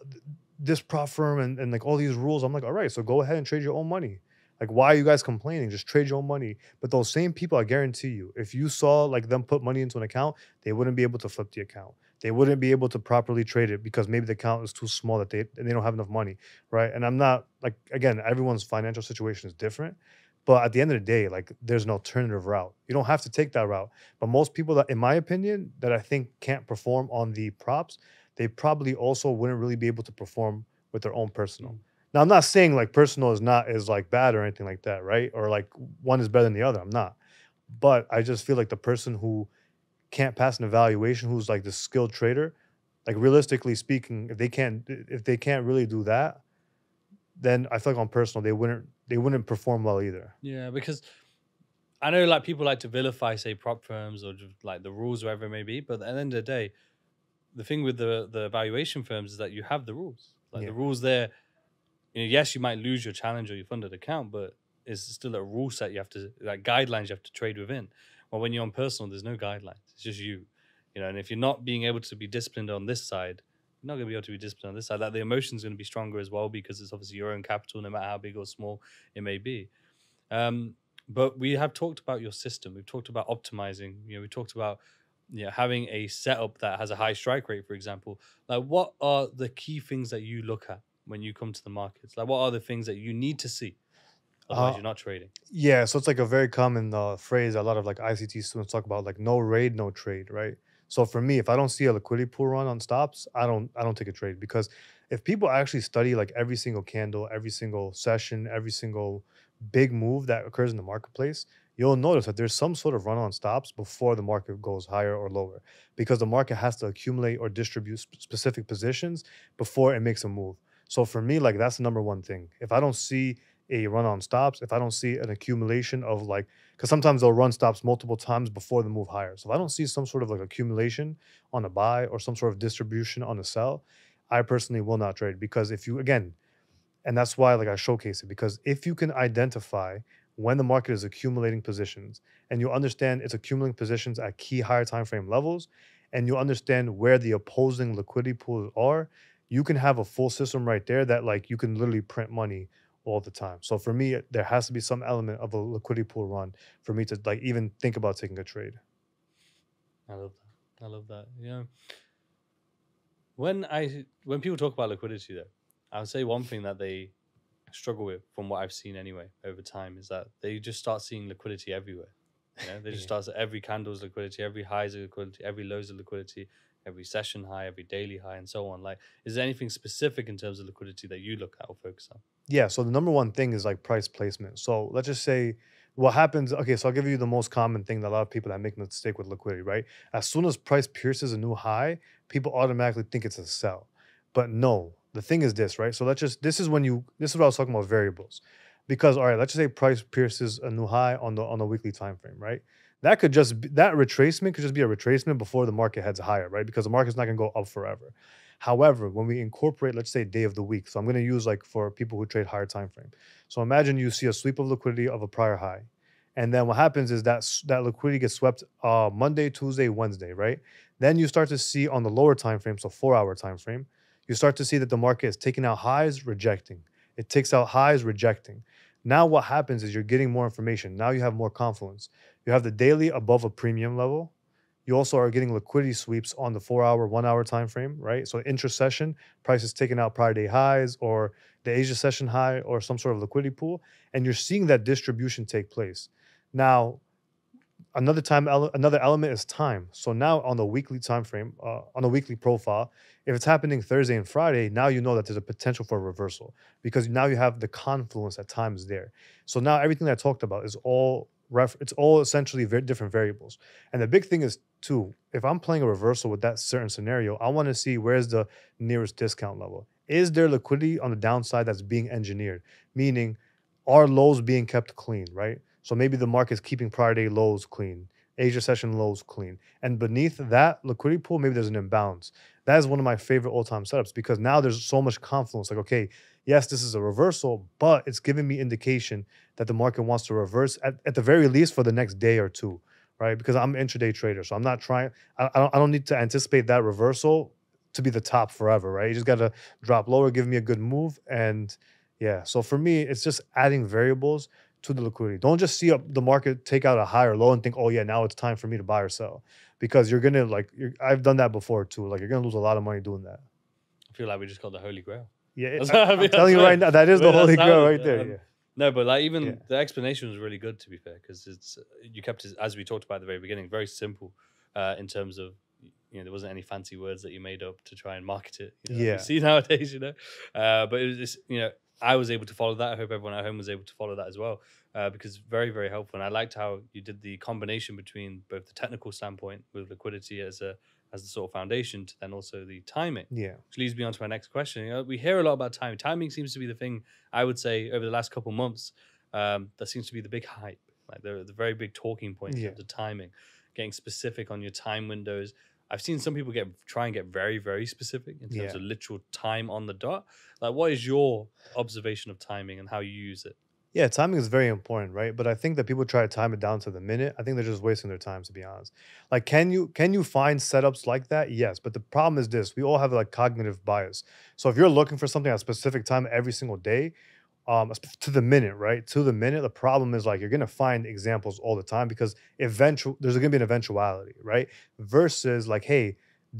this prop firm and, and like all these rules. I'm like, all right, so go ahead and trade your own money. Like, why are you guys complaining? Just trade your own money. But those same people, I guarantee you, if you saw like them put money into an account, they wouldn't be able to flip the account. They wouldn't be able to properly trade it because maybe the account is too small that they, and they don't have enough money, right? And I'm not like, again, everyone's financial situation is different. But at the end of the day, like there's an alternative route. You don't have to take that route. But most people that, in my opinion, that I think can't perform on the props, they probably also wouldn't really be able to perform with their own personal. Now, I'm not saying like personal is not is like bad or anything like that, right? Or like one is better than the other. I'm not. But I just feel like the person who can't pass an evaluation, who's like the skilled trader, like realistically speaking, if they can't if they can't really do that, then I feel like on personal they wouldn't they wouldn't perform well either. Yeah, because I know like people like to vilify, say, prop firms or just like the rules, wherever it may be. But at the end of the day, the thing with the the valuation firms is that you have the rules. Like yeah. the rules there, you know, yes, you might lose your challenge or your funded account, but it's still a rule set you have to, like guidelines you have to trade within. Well, when you're on personal, there's no guidelines. It's just you, you know, and if you're not being able to be disciplined on this side, you're not going to be able to be disciplined on this side. Like the emotion's going to be stronger as well because it's obviously your own capital, no matter how big or small it may be. Um, but we have talked about your system. We've talked about optimizing. You know, we talked about you know, having a setup that has a high strike rate, for example. Like, what are the key things that you look at when you come to the markets? Like, what are the things that you need to see? Otherwise, uh, you're not trading. Yeah, so it's like a very common uh, phrase a lot of like I C T students talk about, like no raid, no trade, right? So for me, if I don't see a liquidity pool run on stops, I don't I don't take a trade, because if people actually study like every single candle, every single session, every single big move that occurs in the marketplace, you'll notice that there's some sort of run on stops before the market goes higher or lower, because the market has to accumulate or distribute sp- specific positions before it makes a move. So for me, like that's the number one thing. If I don't see a run on stops, if I don't see an accumulation of like, because sometimes they'll run stops multiple times before they move higher. So if I don't see some sort of like accumulation on a buy or some sort of distribution on a sell, I personally will not trade. Because if you, again, and that's why like I showcase it, because if you can identify when the market is accumulating positions and you understand it's accumulating positions at key higher time frame levels, and you understand where the opposing liquidity pools are, you can have a full system right there that like you can literally print money all the time. So for me, there has to be some element of a liquidity pool run for me to like even think about taking a trade. I love that. I love that. You know, when I when people talk about liquidity, though, I would say one thing that they struggle with, from what I've seen anyway over time, is that they just start seeing liquidity everywhere. You know, they just yeah. start seeing every candle's liquidity, every high's of liquidity, every low's of liquidity, every session high, every daily high, and so on. Like, is there anything specific in terms of liquidity that you look at or focus on? Yeah, so the number one thing is like price placement. So let's just say what happens, okay, so I'll give you the most common thing that a lot of people that make a mistake with liquidity, right? As soon as price pierces a new high, people automatically think it's a sell. But no, the thing is this, right? So let's just, this is when you, this is what I was talking about variables. Because, all right, let's just say price pierces a new high on the on the weekly time frame, right? That could just, be, that retracement could just be a retracement before the market heads higher, right? Because the market's not gonna go up forever. However, when we incorporate, let's say, day of the week, so I'm going to use like for people who trade higher time frame. So imagine you see a sweep of liquidity of a prior high. And then what happens is that that liquidity gets swept uh, Monday, Tuesday, Wednesday, right? Then you start to see on the lower time frame, so four hour time frame, you start to see that the market is taking out highs, rejecting. It takes out highs, rejecting. Now what happens is you're getting more information. Now you have more confluence. You have the daily above a premium level. You also are getting liquidity sweeps on the four-hour, one-hour time frame, right? So intra-session, prices taking out prior day highs or the Asia session high or some sort of liquidity pool, and you're seeing that distribution take place. Now, another time, ele- another element is time. So now on the weekly time frame, uh, on the weekly profile, if it's happening Thursday and Friday, now you know that there's a potential for a reversal because now you have the confluence that time is there. So now everything that I talked about is all ref- it's all essentially very different variables. And the big thing is too, if I'm playing a reversal with that certain scenario, I want to see where's the nearest discount level. Is there liquidity on the downside that's being engineered? Meaning, are lows being kept clean, right? So maybe the market's keeping prior day lows clean, Asia session lows clean. And beneath that liquidity pool, maybe there's an imbalance. That is one of my favorite all-time setups because now there's so much confluence. Like, okay, yes, this is a reversal, but it's giving me indication that the market wants to reverse at, at the very least for the next day or two, right? Because I'm an intraday trader, so I'm not trying, I, I, don't, I don't need to anticipate that reversal to be the top forever, right? You just got to drop lower, give me a good move. And yeah, so for me, it's just adding variables to the liquidity. Don't just see a, the market take out a high or low and think, oh yeah, now it's time for me to buy or sell. Because you're going to like, you're, I've done that before too. Like you're going to lose a lot of money doing that. I feel like we just got the Holy Grail. Yeah, it, I, I mean, I'm telling you right it. now, that is I mean, the Holy Grail right there. Um, yeah. No, but like even yeah. the explanation was really good to be fair because it's, you kept it, as we talked about at the very beginning, very simple uh, in terms of, you know, there wasn't any fancy words that you made up to try and market it. You know, yeah. Like you see nowadays, you know, uh, but it was just, you know, I was able to follow that. I hope everyone at home was able to follow that as well uh, because very, very helpful. And I liked how you did the combination between both the technical standpoint with liquidity as a as the sort of foundation to then also the timing. Yeah. Which leads me on to my next question. You know, we hear a lot about timing. Timing seems to be the thing, I would say, over the last couple of months, um, that seems to be the big hype. Like the, the very big talking point in yeah. terms of timing, getting specific on your time windows. I've seen some people get try and get very, very specific in terms yeah. of literal time on the dot. Like, what is your observation of timing and how you use it? Yeah, timing is very important, right? But I think that people try to time it down to the minute. I think they're just wasting their time, to be honest. Like, can you can you find setups like that? Yes, but the problem is this. We all have, like, cognitive bias. So if you're looking for something at a specific time every single day, Um, to the minute, right? To the minute. The problem is like you're going to find examples all the time because eventual there's going to be an eventuality, right? Versus like, hey,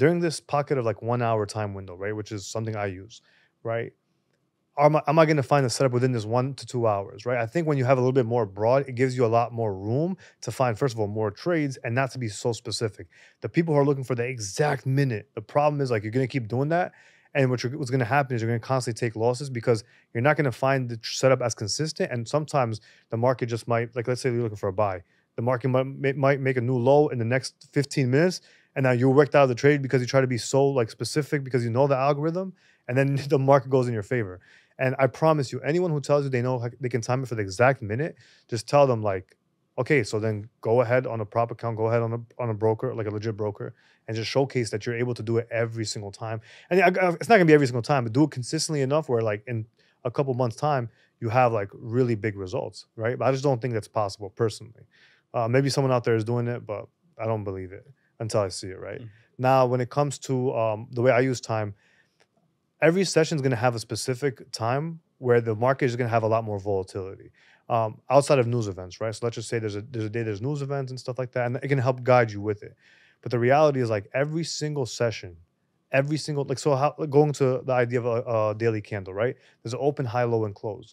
during this pocket of like one hour time window, right? Which is something I use, right? Am I, am I going to find a setup within this one to two hours, right? I think when you have a little bit more broad, it gives you a lot more room to find, first of all, more trades and not to be so specific. The people who are looking for the exact minute, the problem is like you're going to keep doing that. And what you're, what's going to happen is you're going to constantly take losses because you're not going to find the setup as consistent. And sometimes the market just might, like let's say you're looking for a buy. The market might, might make a new low in the next fifteen minutes. And now you're worked out of the trade because you try to be so like specific because you know the algorithm. And then the market goes in your favor. And I promise you, anyone who tells you they know they can time it for the exact minute, just tell them like, okay, so then go ahead on a prop account, go ahead on a on a broker, like a legit broker, and just showcase that you're able to do it every single time. And it's not gonna be every single time, but do it consistently enough where like in a couple months time, you have like really big results, right? But I just don't think that's possible personally. Uh, maybe someone out there is doing it, but I don't believe it until I see it, right? Mm-hmm. Now, when it comes to um, the way I use time, every session is gonna have a specific time where the market is gonna have a lot more volatility. Um, outside of news events, right? So let's just say there's a there's a day there's news events and stuff like that, and it can help guide you with it. But the reality is like every single session, every single, like so how, going to the idea of a, a daily candle, right? There's an open, high, low, and close.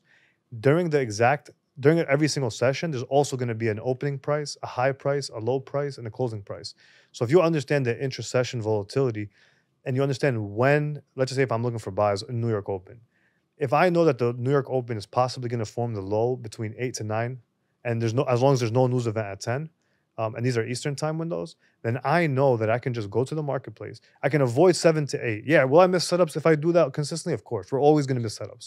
During the exact, during every single session, there's also gonna be an opening price, a high price, a low price, and a closing price. So if you understand the intra-session volatility and you understand when, let's just say if I'm looking for buys in New York Open, if I know that the New York Open is possibly going to form the low between eight to nine, and there's no, as long as there's no news event at ten, um, and these are Eastern time windows, then I know that I can just go to the marketplace. I can avoid seven to eight. Yeah, will I miss setups if I do that consistently? Of course. We're always going to miss setups.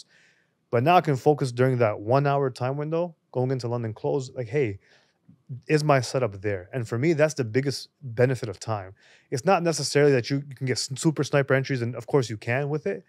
But now I can focus during that one-hour time window, going into London close, like, hey, is my setup there? And for me, that's the biggest benefit of time. It's not necessarily that you, you can get super sniper entries, and of course you can with it.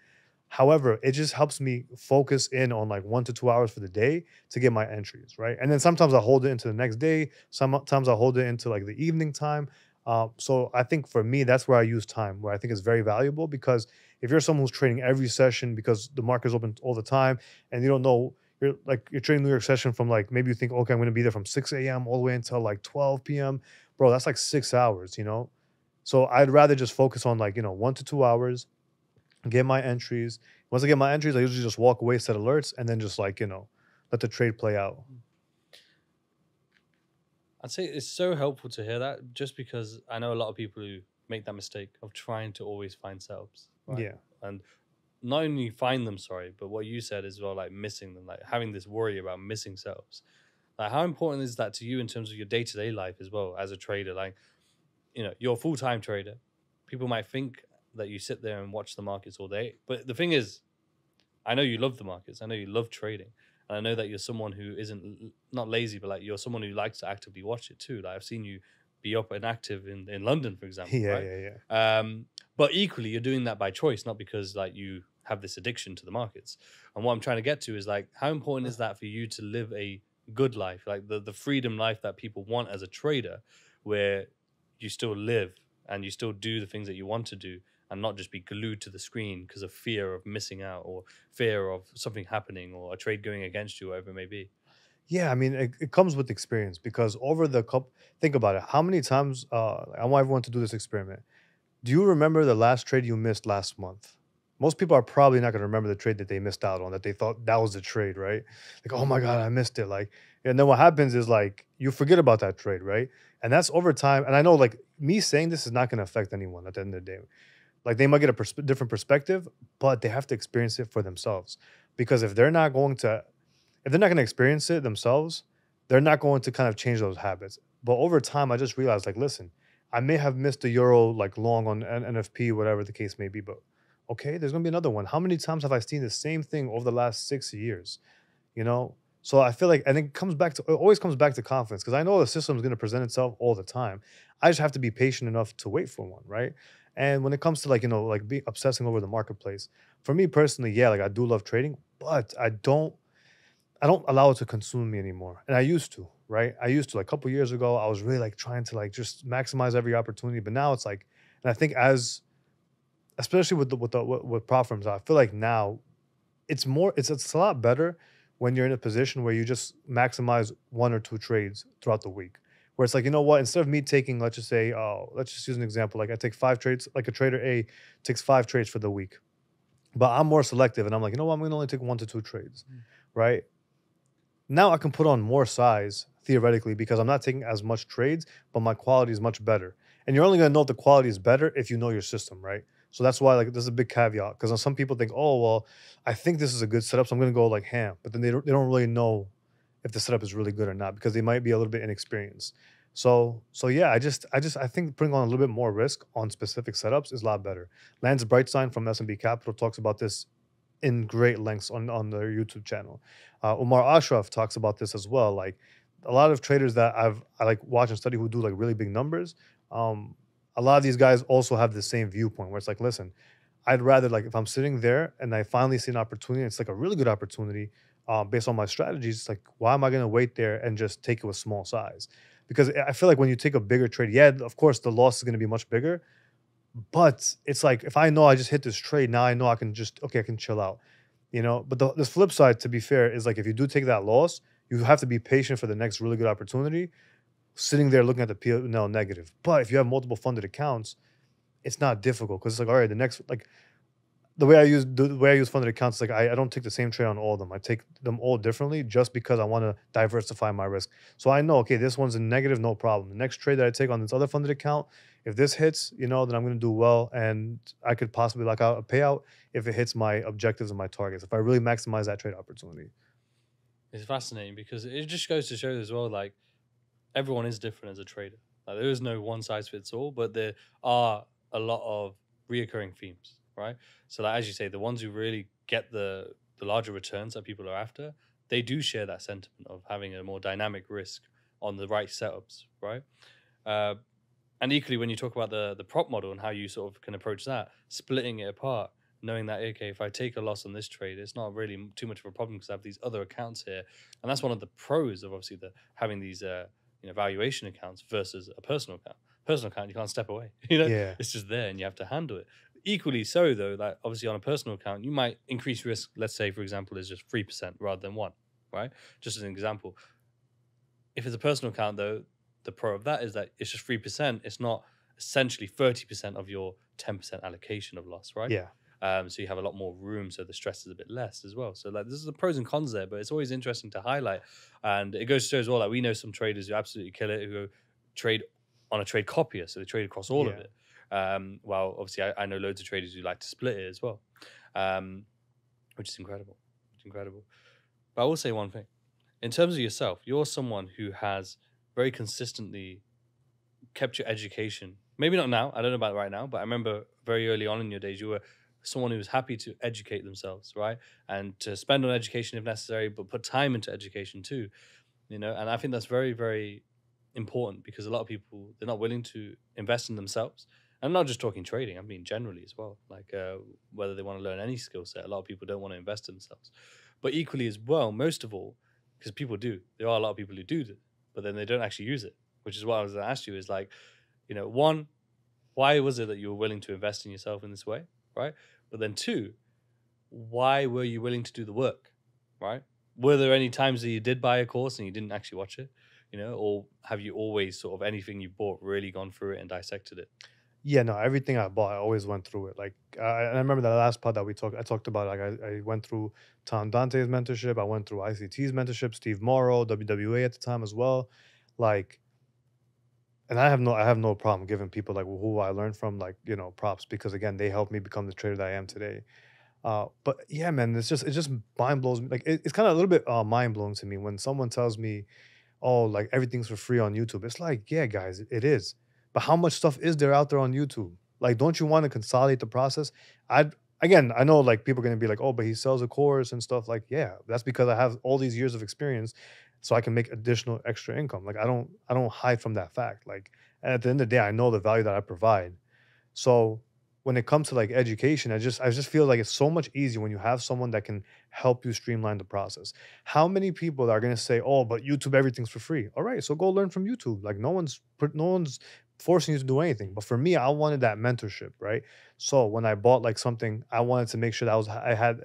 However, it just helps me focus in on like one to two hours for the day to get my entries, right? And then sometimes I hold it into the next day. Sometimes I hold it into like the evening time. Uh, so I think for me, that's where I use time, where I think it's very valuable because if you're someone who's trading every session because the market's open all the time and you don't know, you're like you're trading New York session from like maybe you think, okay, I'm going to be there from six a m all the way until like twelve p m Bro, that's like six hours, you know? So I'd rather just focus on like, you know, one to two hours, get my entries. Once I get my entries, I usually just walk away, set alerts, and then just like, you know, let the trade play out. I'd say it's so helpful to hear that just because I know a lot of people who make that mistake of trying to always find setups. Right? Yeah. And not only find them, sorry, but what you said as well, like missing them, like having this worry about missing setups. Like how important is that to you in terms of your day-to-day life as well as a trader? Like, you know, you're a full-time trader. People might think that you sit there and watch the markets all day. But the thing is, I know you love the markets. I know you love trading. And I know that you're someone who isn't, not lazy, but like you're someone who likes to actively watch it too. Like I've seen you be up and active in, in London, for example. Yeah, right? yeah, yeah. Um, but equally, you're doing that by choice, not because like you have this addiction to the markets. And what I'm trying to get to is like, how important is that for you to live a good life? Like the, the freedom life that people want as a trader, where you still live and you still do the things that you want to do and not just be glued to the screen because of fear of missing out or fear of something happening or a trade going against you, whatever it may be. Yeah, I mean, it, it comes with experience because over the couple, think about it. How many times, uh, I want everyone to do this experiment. Do you remember the last trade you missed last month? Most people are probably not going to remember the trade that they missed out on, that they thought that was the trade, right? Like, oh my God, I missed it. Like, and then what happens is like, you forget about that trade, right? And that's over time. And I know like me saying this is not going to affect anyone at the end of the day. Like they might get a pers- different perspective, but they have to experience it for themselves. Because if they're not going to, if they're not going to experience it themselves, they're not going to kind of change those habits. But over time, I just realized like, listen, I may have missed the euro like long on N F P, whatever the case may be, but okay, there's going to be another one. How many times have I seen the same thing over the last six years? You know? So I feel like, and it comes back to, it always comes back to confidence because I know the system is going to present itself all the time. I just have to be patient enough to wait for one, right? And when it comes to like, you know, like be obsessing over the marketplace, for me personally, yeah, like I do love trading, but I don't, I don't allow it to consume me anymore. And I used to, right? I used to like a couple years ago, I was really like trying to like just maximize every opportunity. But now it's like, and I think as, especially with the, with the, with prop firms, I feel like now it's more, it's, it's a lot better when you're in a position where you just maximize one or two trades throughout the week. Where it's like, you know what, instead of me taking, let's just say, oh, let's just use an example. Like I take five trades, like a trader A takes five trades for the week. But I'm more selective and I'm like, you know what, I'm going to only take one to two trades, mm. right? Now I can put on more size theoretically because I'm not taking as much trades, but my quality is much better. And you're only going to know if the quality is better if you know your system, right? So that's why like this is a big caveat because some people think, oh, well, I think this is a good setup, so I'm going to go like ham. But then they don't, they don't really know if the setup is really good or not because they might be a little bit inexperienced. So, so yeah, I just, I just, I think putting on a little bit more risk on specific setups is a lot better. Lance Breitstein from S M B Capital talks about this in great lengths on, on their YouTube channel. Uh, Omar Ashraf talks about this as well. Like a lot of traders that I've, I like watch and study who do like really big numbers. Um, a lot of these guys also have the same viewpoint where it's like, listen, I'd rather like if I'm sitting there and I finally see an opportunity, it's like a really good opportunity, Um, based on my strategies, it's like, why am I going to wait there and just take it with small size? Because I feel like when you take a bigger trade, yeah, of course, the loss is going to be much bigger. But it's like, if I know I just hit this trade, now I know I can just, okay, I can chill out, you know? But the, the flip side, to be fair, is like, if you do take that loss, you have to be patient for the next really good opportunity, sitting there looking at the P and L negative. But if you have multiple funded accounts, it's not difficult because it's like, all right, the next, like, The way I use the way I use funded accounts, like I, I don't take the same trade on all of them. I take them all differently just because I want to diversify my risk. So I know, okay, this one's a negative, no problem. The next trade that I take on this other funded account, if this hits, you know, then I'm going to do well and I could possibly lock out a payout if it hits my objectives and my targets, if I really maximize that trade opportunity. It's fascinating because it just goes to show as well, like everyone is different as a trader. Like, there is no one size fits all, but there are a lot of reoccurring themes. Right, so like, as you say, the ones who really get the the larger returns that people are after, they do share that sentiment of having a more dynamic risk on the right setups, right? Uh, and equally, when you talk about the the prop model and how you sort of can approach that, splitting it apart, knowing that okay, if I take a loss on this trade, it's not really too much of a problem because I have these other accounts here, and that's one of the pros of obviously the having these uh, you know valuation accounts versus a personal account. Personal account, you can't step away, you know, yeah. It's just there, and you have to handle it. Equally so, though, like obviously on a personal account, you might increase risk, let's say, for example, is just three percent rather than one, right? Just as an example. If it's a personal account, though, the pro of that is that it's just three percent. It's not essentially thirty percent of your ten percent allocation of loss, right? Yeah. Um, so you have a lot more room, so the stress is a bit less as well. So like, this is the pros and cons there, but it's always interesting to highlight. And it goes to show as well, like we know some traders who absolutely kill it, who trade on a trade copier. So they trade across all yeah. of it. Um, well, obviously I, I know loads of traders who like to split it as well, um, which is incredible. It's incredible. But I will say one thing. In terms of yourself, you're someone who has very consistently kept your education. Maybe not now. I don't know about right now, but I remember very early on in your days, you were someone who was happy to educate themselves, right? And to spend on education if necessary, but put time into education too, you know? And I think that's very, very important because a lot of people, they're not willing to invest in themselves. I'm not just talking trading, I mean generally as well. Like uh, whether they want to learn any skill set, a lot of people don't want to invest in themselves. But equally as well, most of all, because people do, there are a lot of people who do that, but then they don't actually use it, which is what I was going to ask you is like, you know, one, why was it that you were willing to invest in yourself in this way? Right. But then two, why were you willing to do the work? Right. Were there any times that you did buy a course and you didn't actually watch it? You know, or have you always sort of anything you bought really gone through it and dissected it? Yeah, no, everything I bought, I always went through it. Like, I, I remember the last part that we talked, I talked about, like, I, I went through Tom Dante's mentorship. I went through I C T's mentorship, Steve Morrow, W W A at the time as well. Like, and I have no, I have no problem giving people, like, who I learned from, like, you know, props. Because, again, they helped me become the trader that I am today. Uh, but, yeah, man, it's just, it just mind blows me. Like, it, it's kind of a little bit uh, mind-blowing to me when someone tells me, oh, like, everything's for free on YouTube. It's like, yeah, guys, it is. But how much stuff is there out there on YouTube? Like, don't you want to consolidate the process? I Again, I know, like, people are going to be like, oh, but he sells a course and stuff. Like, yeah, that's because I have all these years of experience so I can make additional extra income. Like, I don't I don't hide from that fact. Like, at the end of the day, I know the value that I provide. So when it comes to, like, education, I just I just feel like it's so much easier when you have someone that can help you streamline the process. How many people are going to say, oh, but YouTube, everything's for free. All right, so go learn from YouTube. Like, no one's no one's... forcing you to do anything. But for me, I wanted that mentorship, right? So when I bought, like, something, I wanted to make sure that I was I had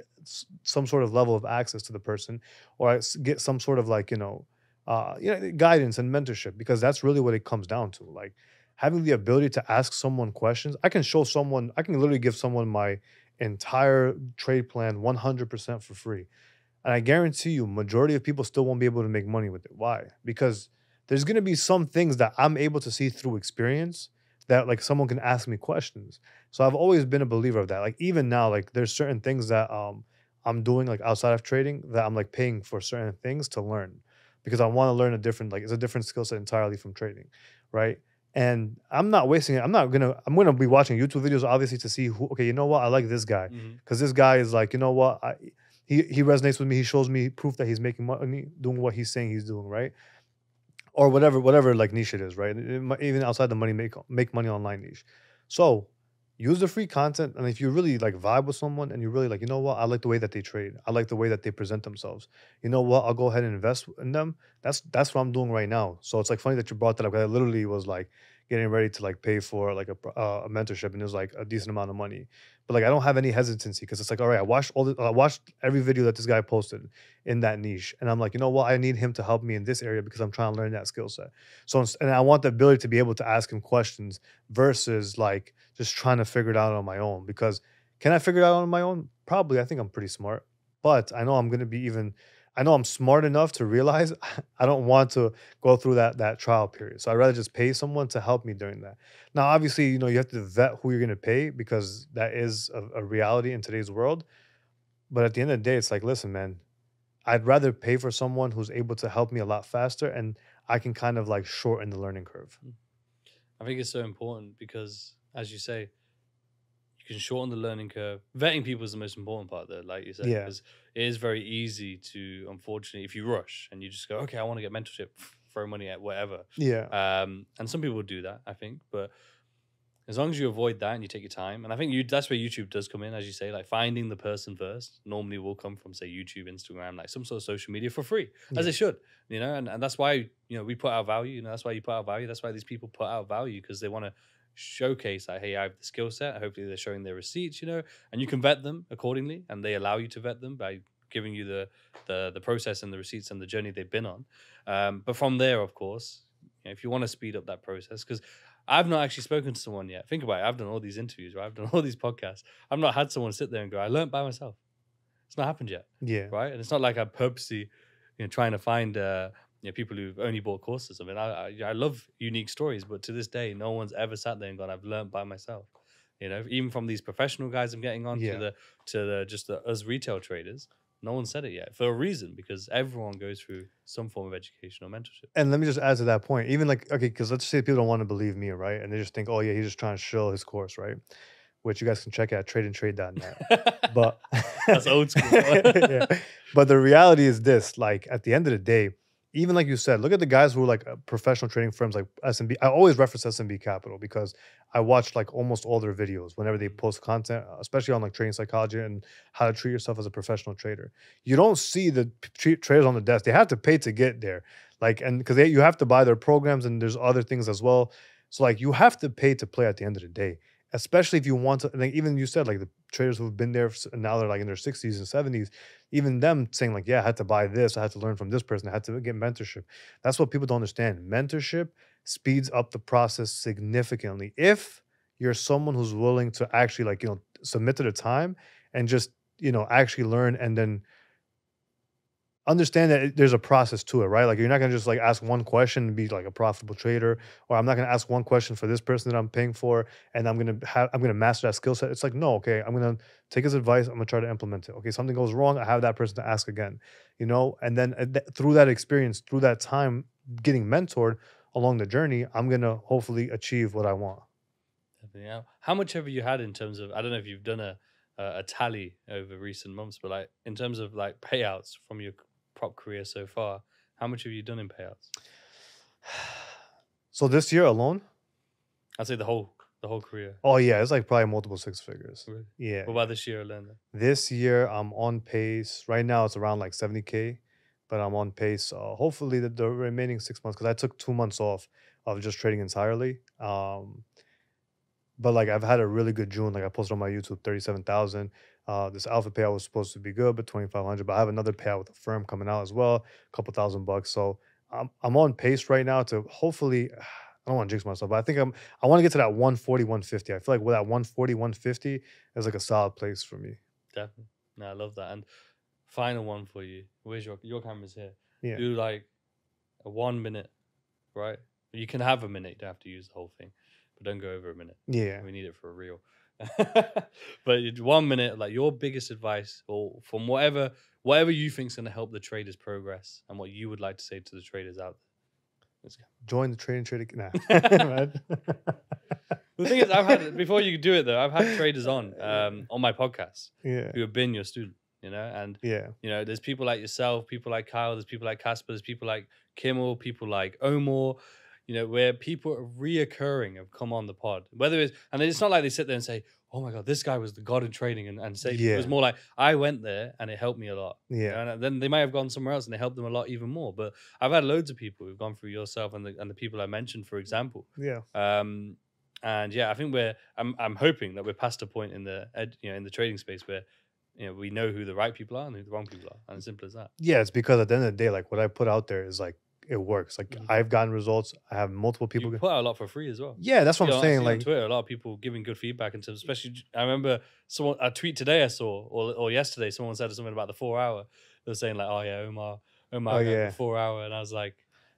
some sort of level of access to the person, or I get some sort of, like, you know, uh, you know, guidance and mentorship, because that's really what it comes down to. Like, having the ability to ask someone questions. I can show someone, I can literally give someone my entire trade plan one hundred percent for free, and I guarantee you, majority of people still won't be able to make money with it. Why? Because there's going to be some things that I'm able to see through experience that, like, someone can ask me questions. So I've always been a believer of that. Like, even now, like, there's certain things that um, I'm doing, like, outside of trading, that I'm, like, paying for certain things to learn, because I want to learn a different, like, it's a different skill set entirely from trading, right? And I'm not wasting it. I'm not going to, I'm going to be watching YouTube videos, obviously, to see who, okay, you know what? I like this guy because mm-hmm. this guy is, like, you know what? I, he, he resonates with me. He shows me proof that he's making money, doing what he's saying he's doing, right? Or whatever, whatever like niche it is, right? Even outside the money make make money online niche. So use the free content, and if you really, like, vibe with someone and you really, like, you know what, I like the way that they trade. I like the way that they present themselves. You know what? I'll go ahead and invest in them. That's that's what I'm doing right now. So it's, like, funny that you brought that up. I literally was, like, getting ready to, like, pay for, like, a, uh, a mentorship, and it was, like, a decent amount of money. But, like, I don't have any hesitancy, because it's, like, all right, I watched all the, I watched every video that this guy posted in that niche, and I'm like, you know what, I need him to help me in this area because I'm trying to learn that skill set. So, and I want the ability to be able to ask him questions versus, like, just trying to figure it out on my own. Because can I figure it out on my own? Probably. I think I'm pretty smart, but I know I'm going to be even. I know I'm smart enough to realize I don't want to go through that that trial period. So I'd rather just pay someone to help me during that. Now, obviously, you know, you have to vet who you're going to pay, because that is a, a reality in today's world. But at the end of the day, it's like, listen, man, I'd rather pay for someone who's able to help me a lot faster, and I can kind of, like, shorten the learning curve. I think it's so important because, as you say, can shorten the learning curve. Vetting people is the most important part, though, like you said, yeah. because it is very easy to, unfortunately, if you rush and you just go, okay, I want to get mentorship, throw money at whatever. Yeah. Um, and some people do that, I think, but as long as you avoid that and you take your time, and I think you that's where YouTube does come in, as you say, like, finding the person first normally will come from, say, YouTube, Instagram, like some sort of social media for free, yeah. as it should, you know, and, and that's why, you know, we put out value, you know, that's why you put out value, that's why these people put out value, because they want to showcase, like, hey, I have the skill set. Hopefully they're showing their receipts, you know, and you can vet them accordingly, and they allow you to vet them by giving you the the the process and the receipts and the journey they've been on. Um, but from there, of course, you know, if you want to speed up that process, because I've not actually spoken to someone yet. Think about it. I've done all these interviews, right? I've done all these podcasts. I've not had someone sit there and go, I learned by myself. It's not happened yet. Yeah. Right? And it's not like I'm purposely, you know, trying to find uh, you know, people who've only bought courses. I mean, I, I I love unique stories, but to this day, no one's ever sat there and gone, I've learned by myself. You know, even from these professional guys I'm getting on yeah. to the to the just the, us retail traders, no one said it yet for a reason, because everyone goes through some form of education or mentorship. And let me just add to that point, even like, okay, because let's say people don't want to believe me, right? And they just think, oh yeah, he's just trying to show his course, right? Which you guys can check out trade and trade dot net. But that's old school. Yeah. But the reality is this, like at the end of the day, even like you said, look at the guys who are like professional trading firms like S M B. I always reference S M B Capital because I watch like almost all their videos whenever they post content, especially on like trading psychology and how to treat yourself as a professional trader. You don't see the traders on the desk. They have to pay to get there. Like, and because you have to buy their programs and there's other things as well. So like you have to pay to play at the end of the day, especially if you want to, like even you said, like the traders who've been there and now they're like in their sixties and seventies, even them saying like, yeah, I had to buy this, I had to learn from this person, I had to get mentorship. That's what people don't understand. Mentorship speeds up the process significantly if you're someone who's willing to actually like, you know, submit to the time and just, you know, actually learn and then understand that there's a process to it, right? Like you're not going to just like ask one question and be like a profitable trader, or I'm not going to ask one question for this person that I'm paying for and I'm going to have, I'm going to master that skill set. It's like, no, okay, I'm going to take his advice. I'm going to try to implement it. Okay, something goes wrong. I have that person to ask again, you know? And then uh, th through that experience, through that time getting mentored along the journey, I'm going to hopefully achieve what I want. Yeah. How much have you had in terms of, I don't know if you've done a, a tally over recent months, but like in terms of like payouts from your prop career so far, how much have you done in payouts? So this year alone, I'd say the whole the whole career. Oh yeah, it's like probably multiple six figures. Really? Yeah. What about this year alone then? This year I'm on pace right now, it's around like seventy K, but I'm on pace uh, hopefully the, the remaining six months, because I took two months off of just trading entirely. Um but like I've had a really good June. Like I posted on my YouTube thirty-seven thousand. Uh, this alpha payout was supposed to be good, but twenty-five hundred. But I have another payout with a firm coming out as well, a couple thousand bucks. So I'm, I'm on pace right now to hopefully, I don't want to jinx myself, but I think I'm, I want to get to that one forty, one fifty. I feel like with that one forty, one fifty is like a solid place for me. Definitely. No, I love that. And final one for you. Where's your, your camera's here. Yeah. Do like a one minute, right? You can have a minute. You don't have to use the whole thing, but don't go over a minute. Yeah. We need it for a reel. But one minute, like your biggest advice, or from whatever whatever you think is going to help the traders progress, and what you would like to say to the traders out there. Let's go. Join the trade and trade. Nah. The thing is, I've had, before you do it though, I've had traders on um, on my podcast yeah. who have been your student, you know, and yeah, you know, there's people like yourself, people like Kyle, there's people like Casper, there's people like Kimmel, people like Omar. You know, where people are reoccurring have come on the pod. Whether it's, and it's not like they sit there and say, oh my God, this guy was the God in trading and, and say, yeah. It was more like, I went there and it helped me a lot. Yeah. You know, and then they might have gone somewhere else and it helped them a lot even more. But I've had loads of people who've gone through yourself and the, and the people I mentioned, for example. Yeah. Um, and yeah, I think we're, I'm, I'm hoping that we're past a point in the, ed, you know, in the trading space where, you know, we know who the right people are and who the wrong people are. And as simple as that. Yeah. It's because at the end of the day, like what I put out there is like, it works. Like mm-hmm. I've gotten results. I have multiple people. You put out a lot for free as well. Yeah, that's what you I'm know, saying. Like on Twitter, a lot of people giving good feedback in terms. Especially, I remember someone a tweet today I saw, or or yesterday, someone said something about the four hour. They were saying like, "Oh yeah, Omar, Omar, oh, yeah. the four hour," and I was like,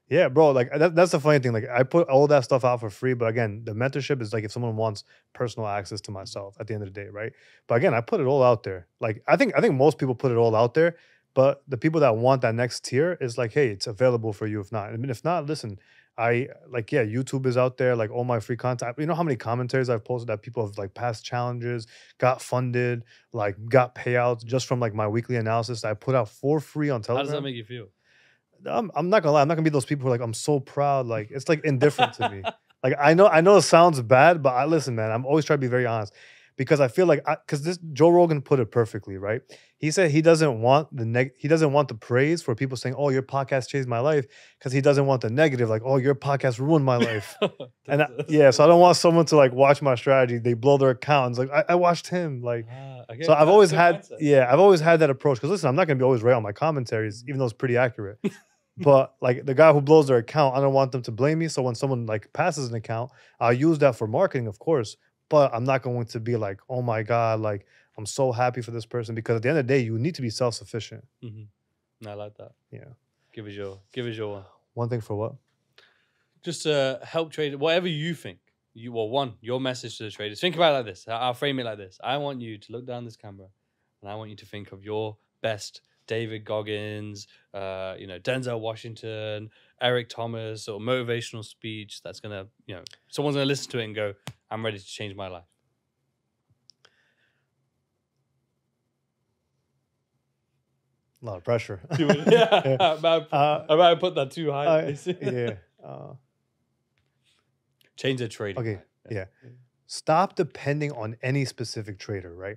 "Yeah, bro." Like that, that's the funny thing. Like I put all that stuff out for free, but again, the mentorship is like if someone wants personal access to myself at the end of the day, right? But again, I put it all out there. Like I think I think most people put it all out there. But the people that want that next tier is like, hey, it's available for you. If not, I mean, if not, listen, I like, yeah, YouTube is out there. Like all my free content. You know how many commentaries I've posted that people have like passed challenges, got funded, like got payouts just from like my weekly analysis that I put out for free on Telegram. How does that make you feel? I'm, I'm not gonna lie. I'm not gonna be those people who are like, I'm so proud. Like it's like indifferent to me. Like I know, I know it sounds bad, but I listen, man, I'm always trying to be very honest. Because I feel like, because this Joe Rogan put it perfectly, right? He said he doesn't want the neg, he doesn't want the praise for people saying, "Oh, your podcast changed my life," because he doesn't want the negative, like, "Oh, your podcast ruined my life." And I, yeah, so I don't want someone to like watch my strategy. They blow their account. It's like I, I watched him, like, ah, Okay. So I've That's always had, mindset. yeah, I've always had that approach. Because listen, I'm not going to be always right on my commentaries, even though it's pretty accurate. But like the guy who blows their account, I don't want them to blame me. So when someone like passes an account, I'll use that for marketing, of course. But I'm not going to be like, oh my God, like I'm so happy for this person. Because at the end of the day, you need to be self-sufficient. Mm-hmm. I like that. Yeah. Give us your, give us your one. One thing for what? Just uh, help trade, whatever you think. You well, one, your message to the traders. Think about it like this. I'll frame it like this. I want you to look down this camera, and I want you to think of your best David Goggins, uh, you know, Denzel Washington, Eric Thomas, or motivational speech that's gonna, you know, someone's gonna listen to it and go, I'm ready to change my life. A lot of pressure. yeah, yeah. I, might, uh, I might put that too high. Uh, yeah. Uh, Change the trade. Okay, yeah. yeah. Stop depending on any specific trader, right?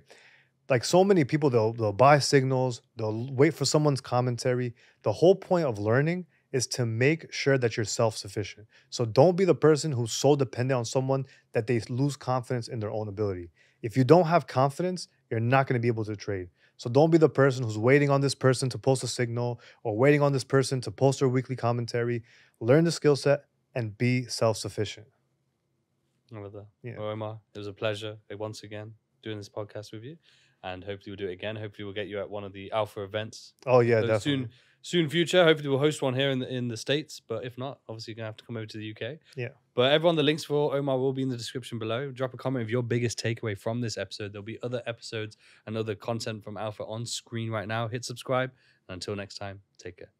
Like so many people, they'll, they'll buy signals, they'll wait for someone's commentary. The whole point of learning is to make sure that you're self-sufficient. So don't be the person who's so dependent on someone that they lose confidence in their own ability. If you don't have confidence, you're not going to be able to trade. So don't be the person who's waiting on this person to post a signal or waiting on this person to post their weekly commentary. Learn the skill set and be self-sufficient. Yeah. Well, Omar, it was a pleasure once again doing this podcast with you, and hopefully we'll do it again. Hopefully we'll get you at one of the Alpha events. Oh yeah, so definitely. Soon, soon future. Hopefully we'll host one here in the in the States. But if not, obviously you're gonna have to come over to the U K. Yeah. But everyone, the links for Omar will be in the description below. Drop a comment of your biggest takeaway from this episode. There'll be other episodes and other content from Alpha on screen right now. Hit subscribe. And until next time, take care.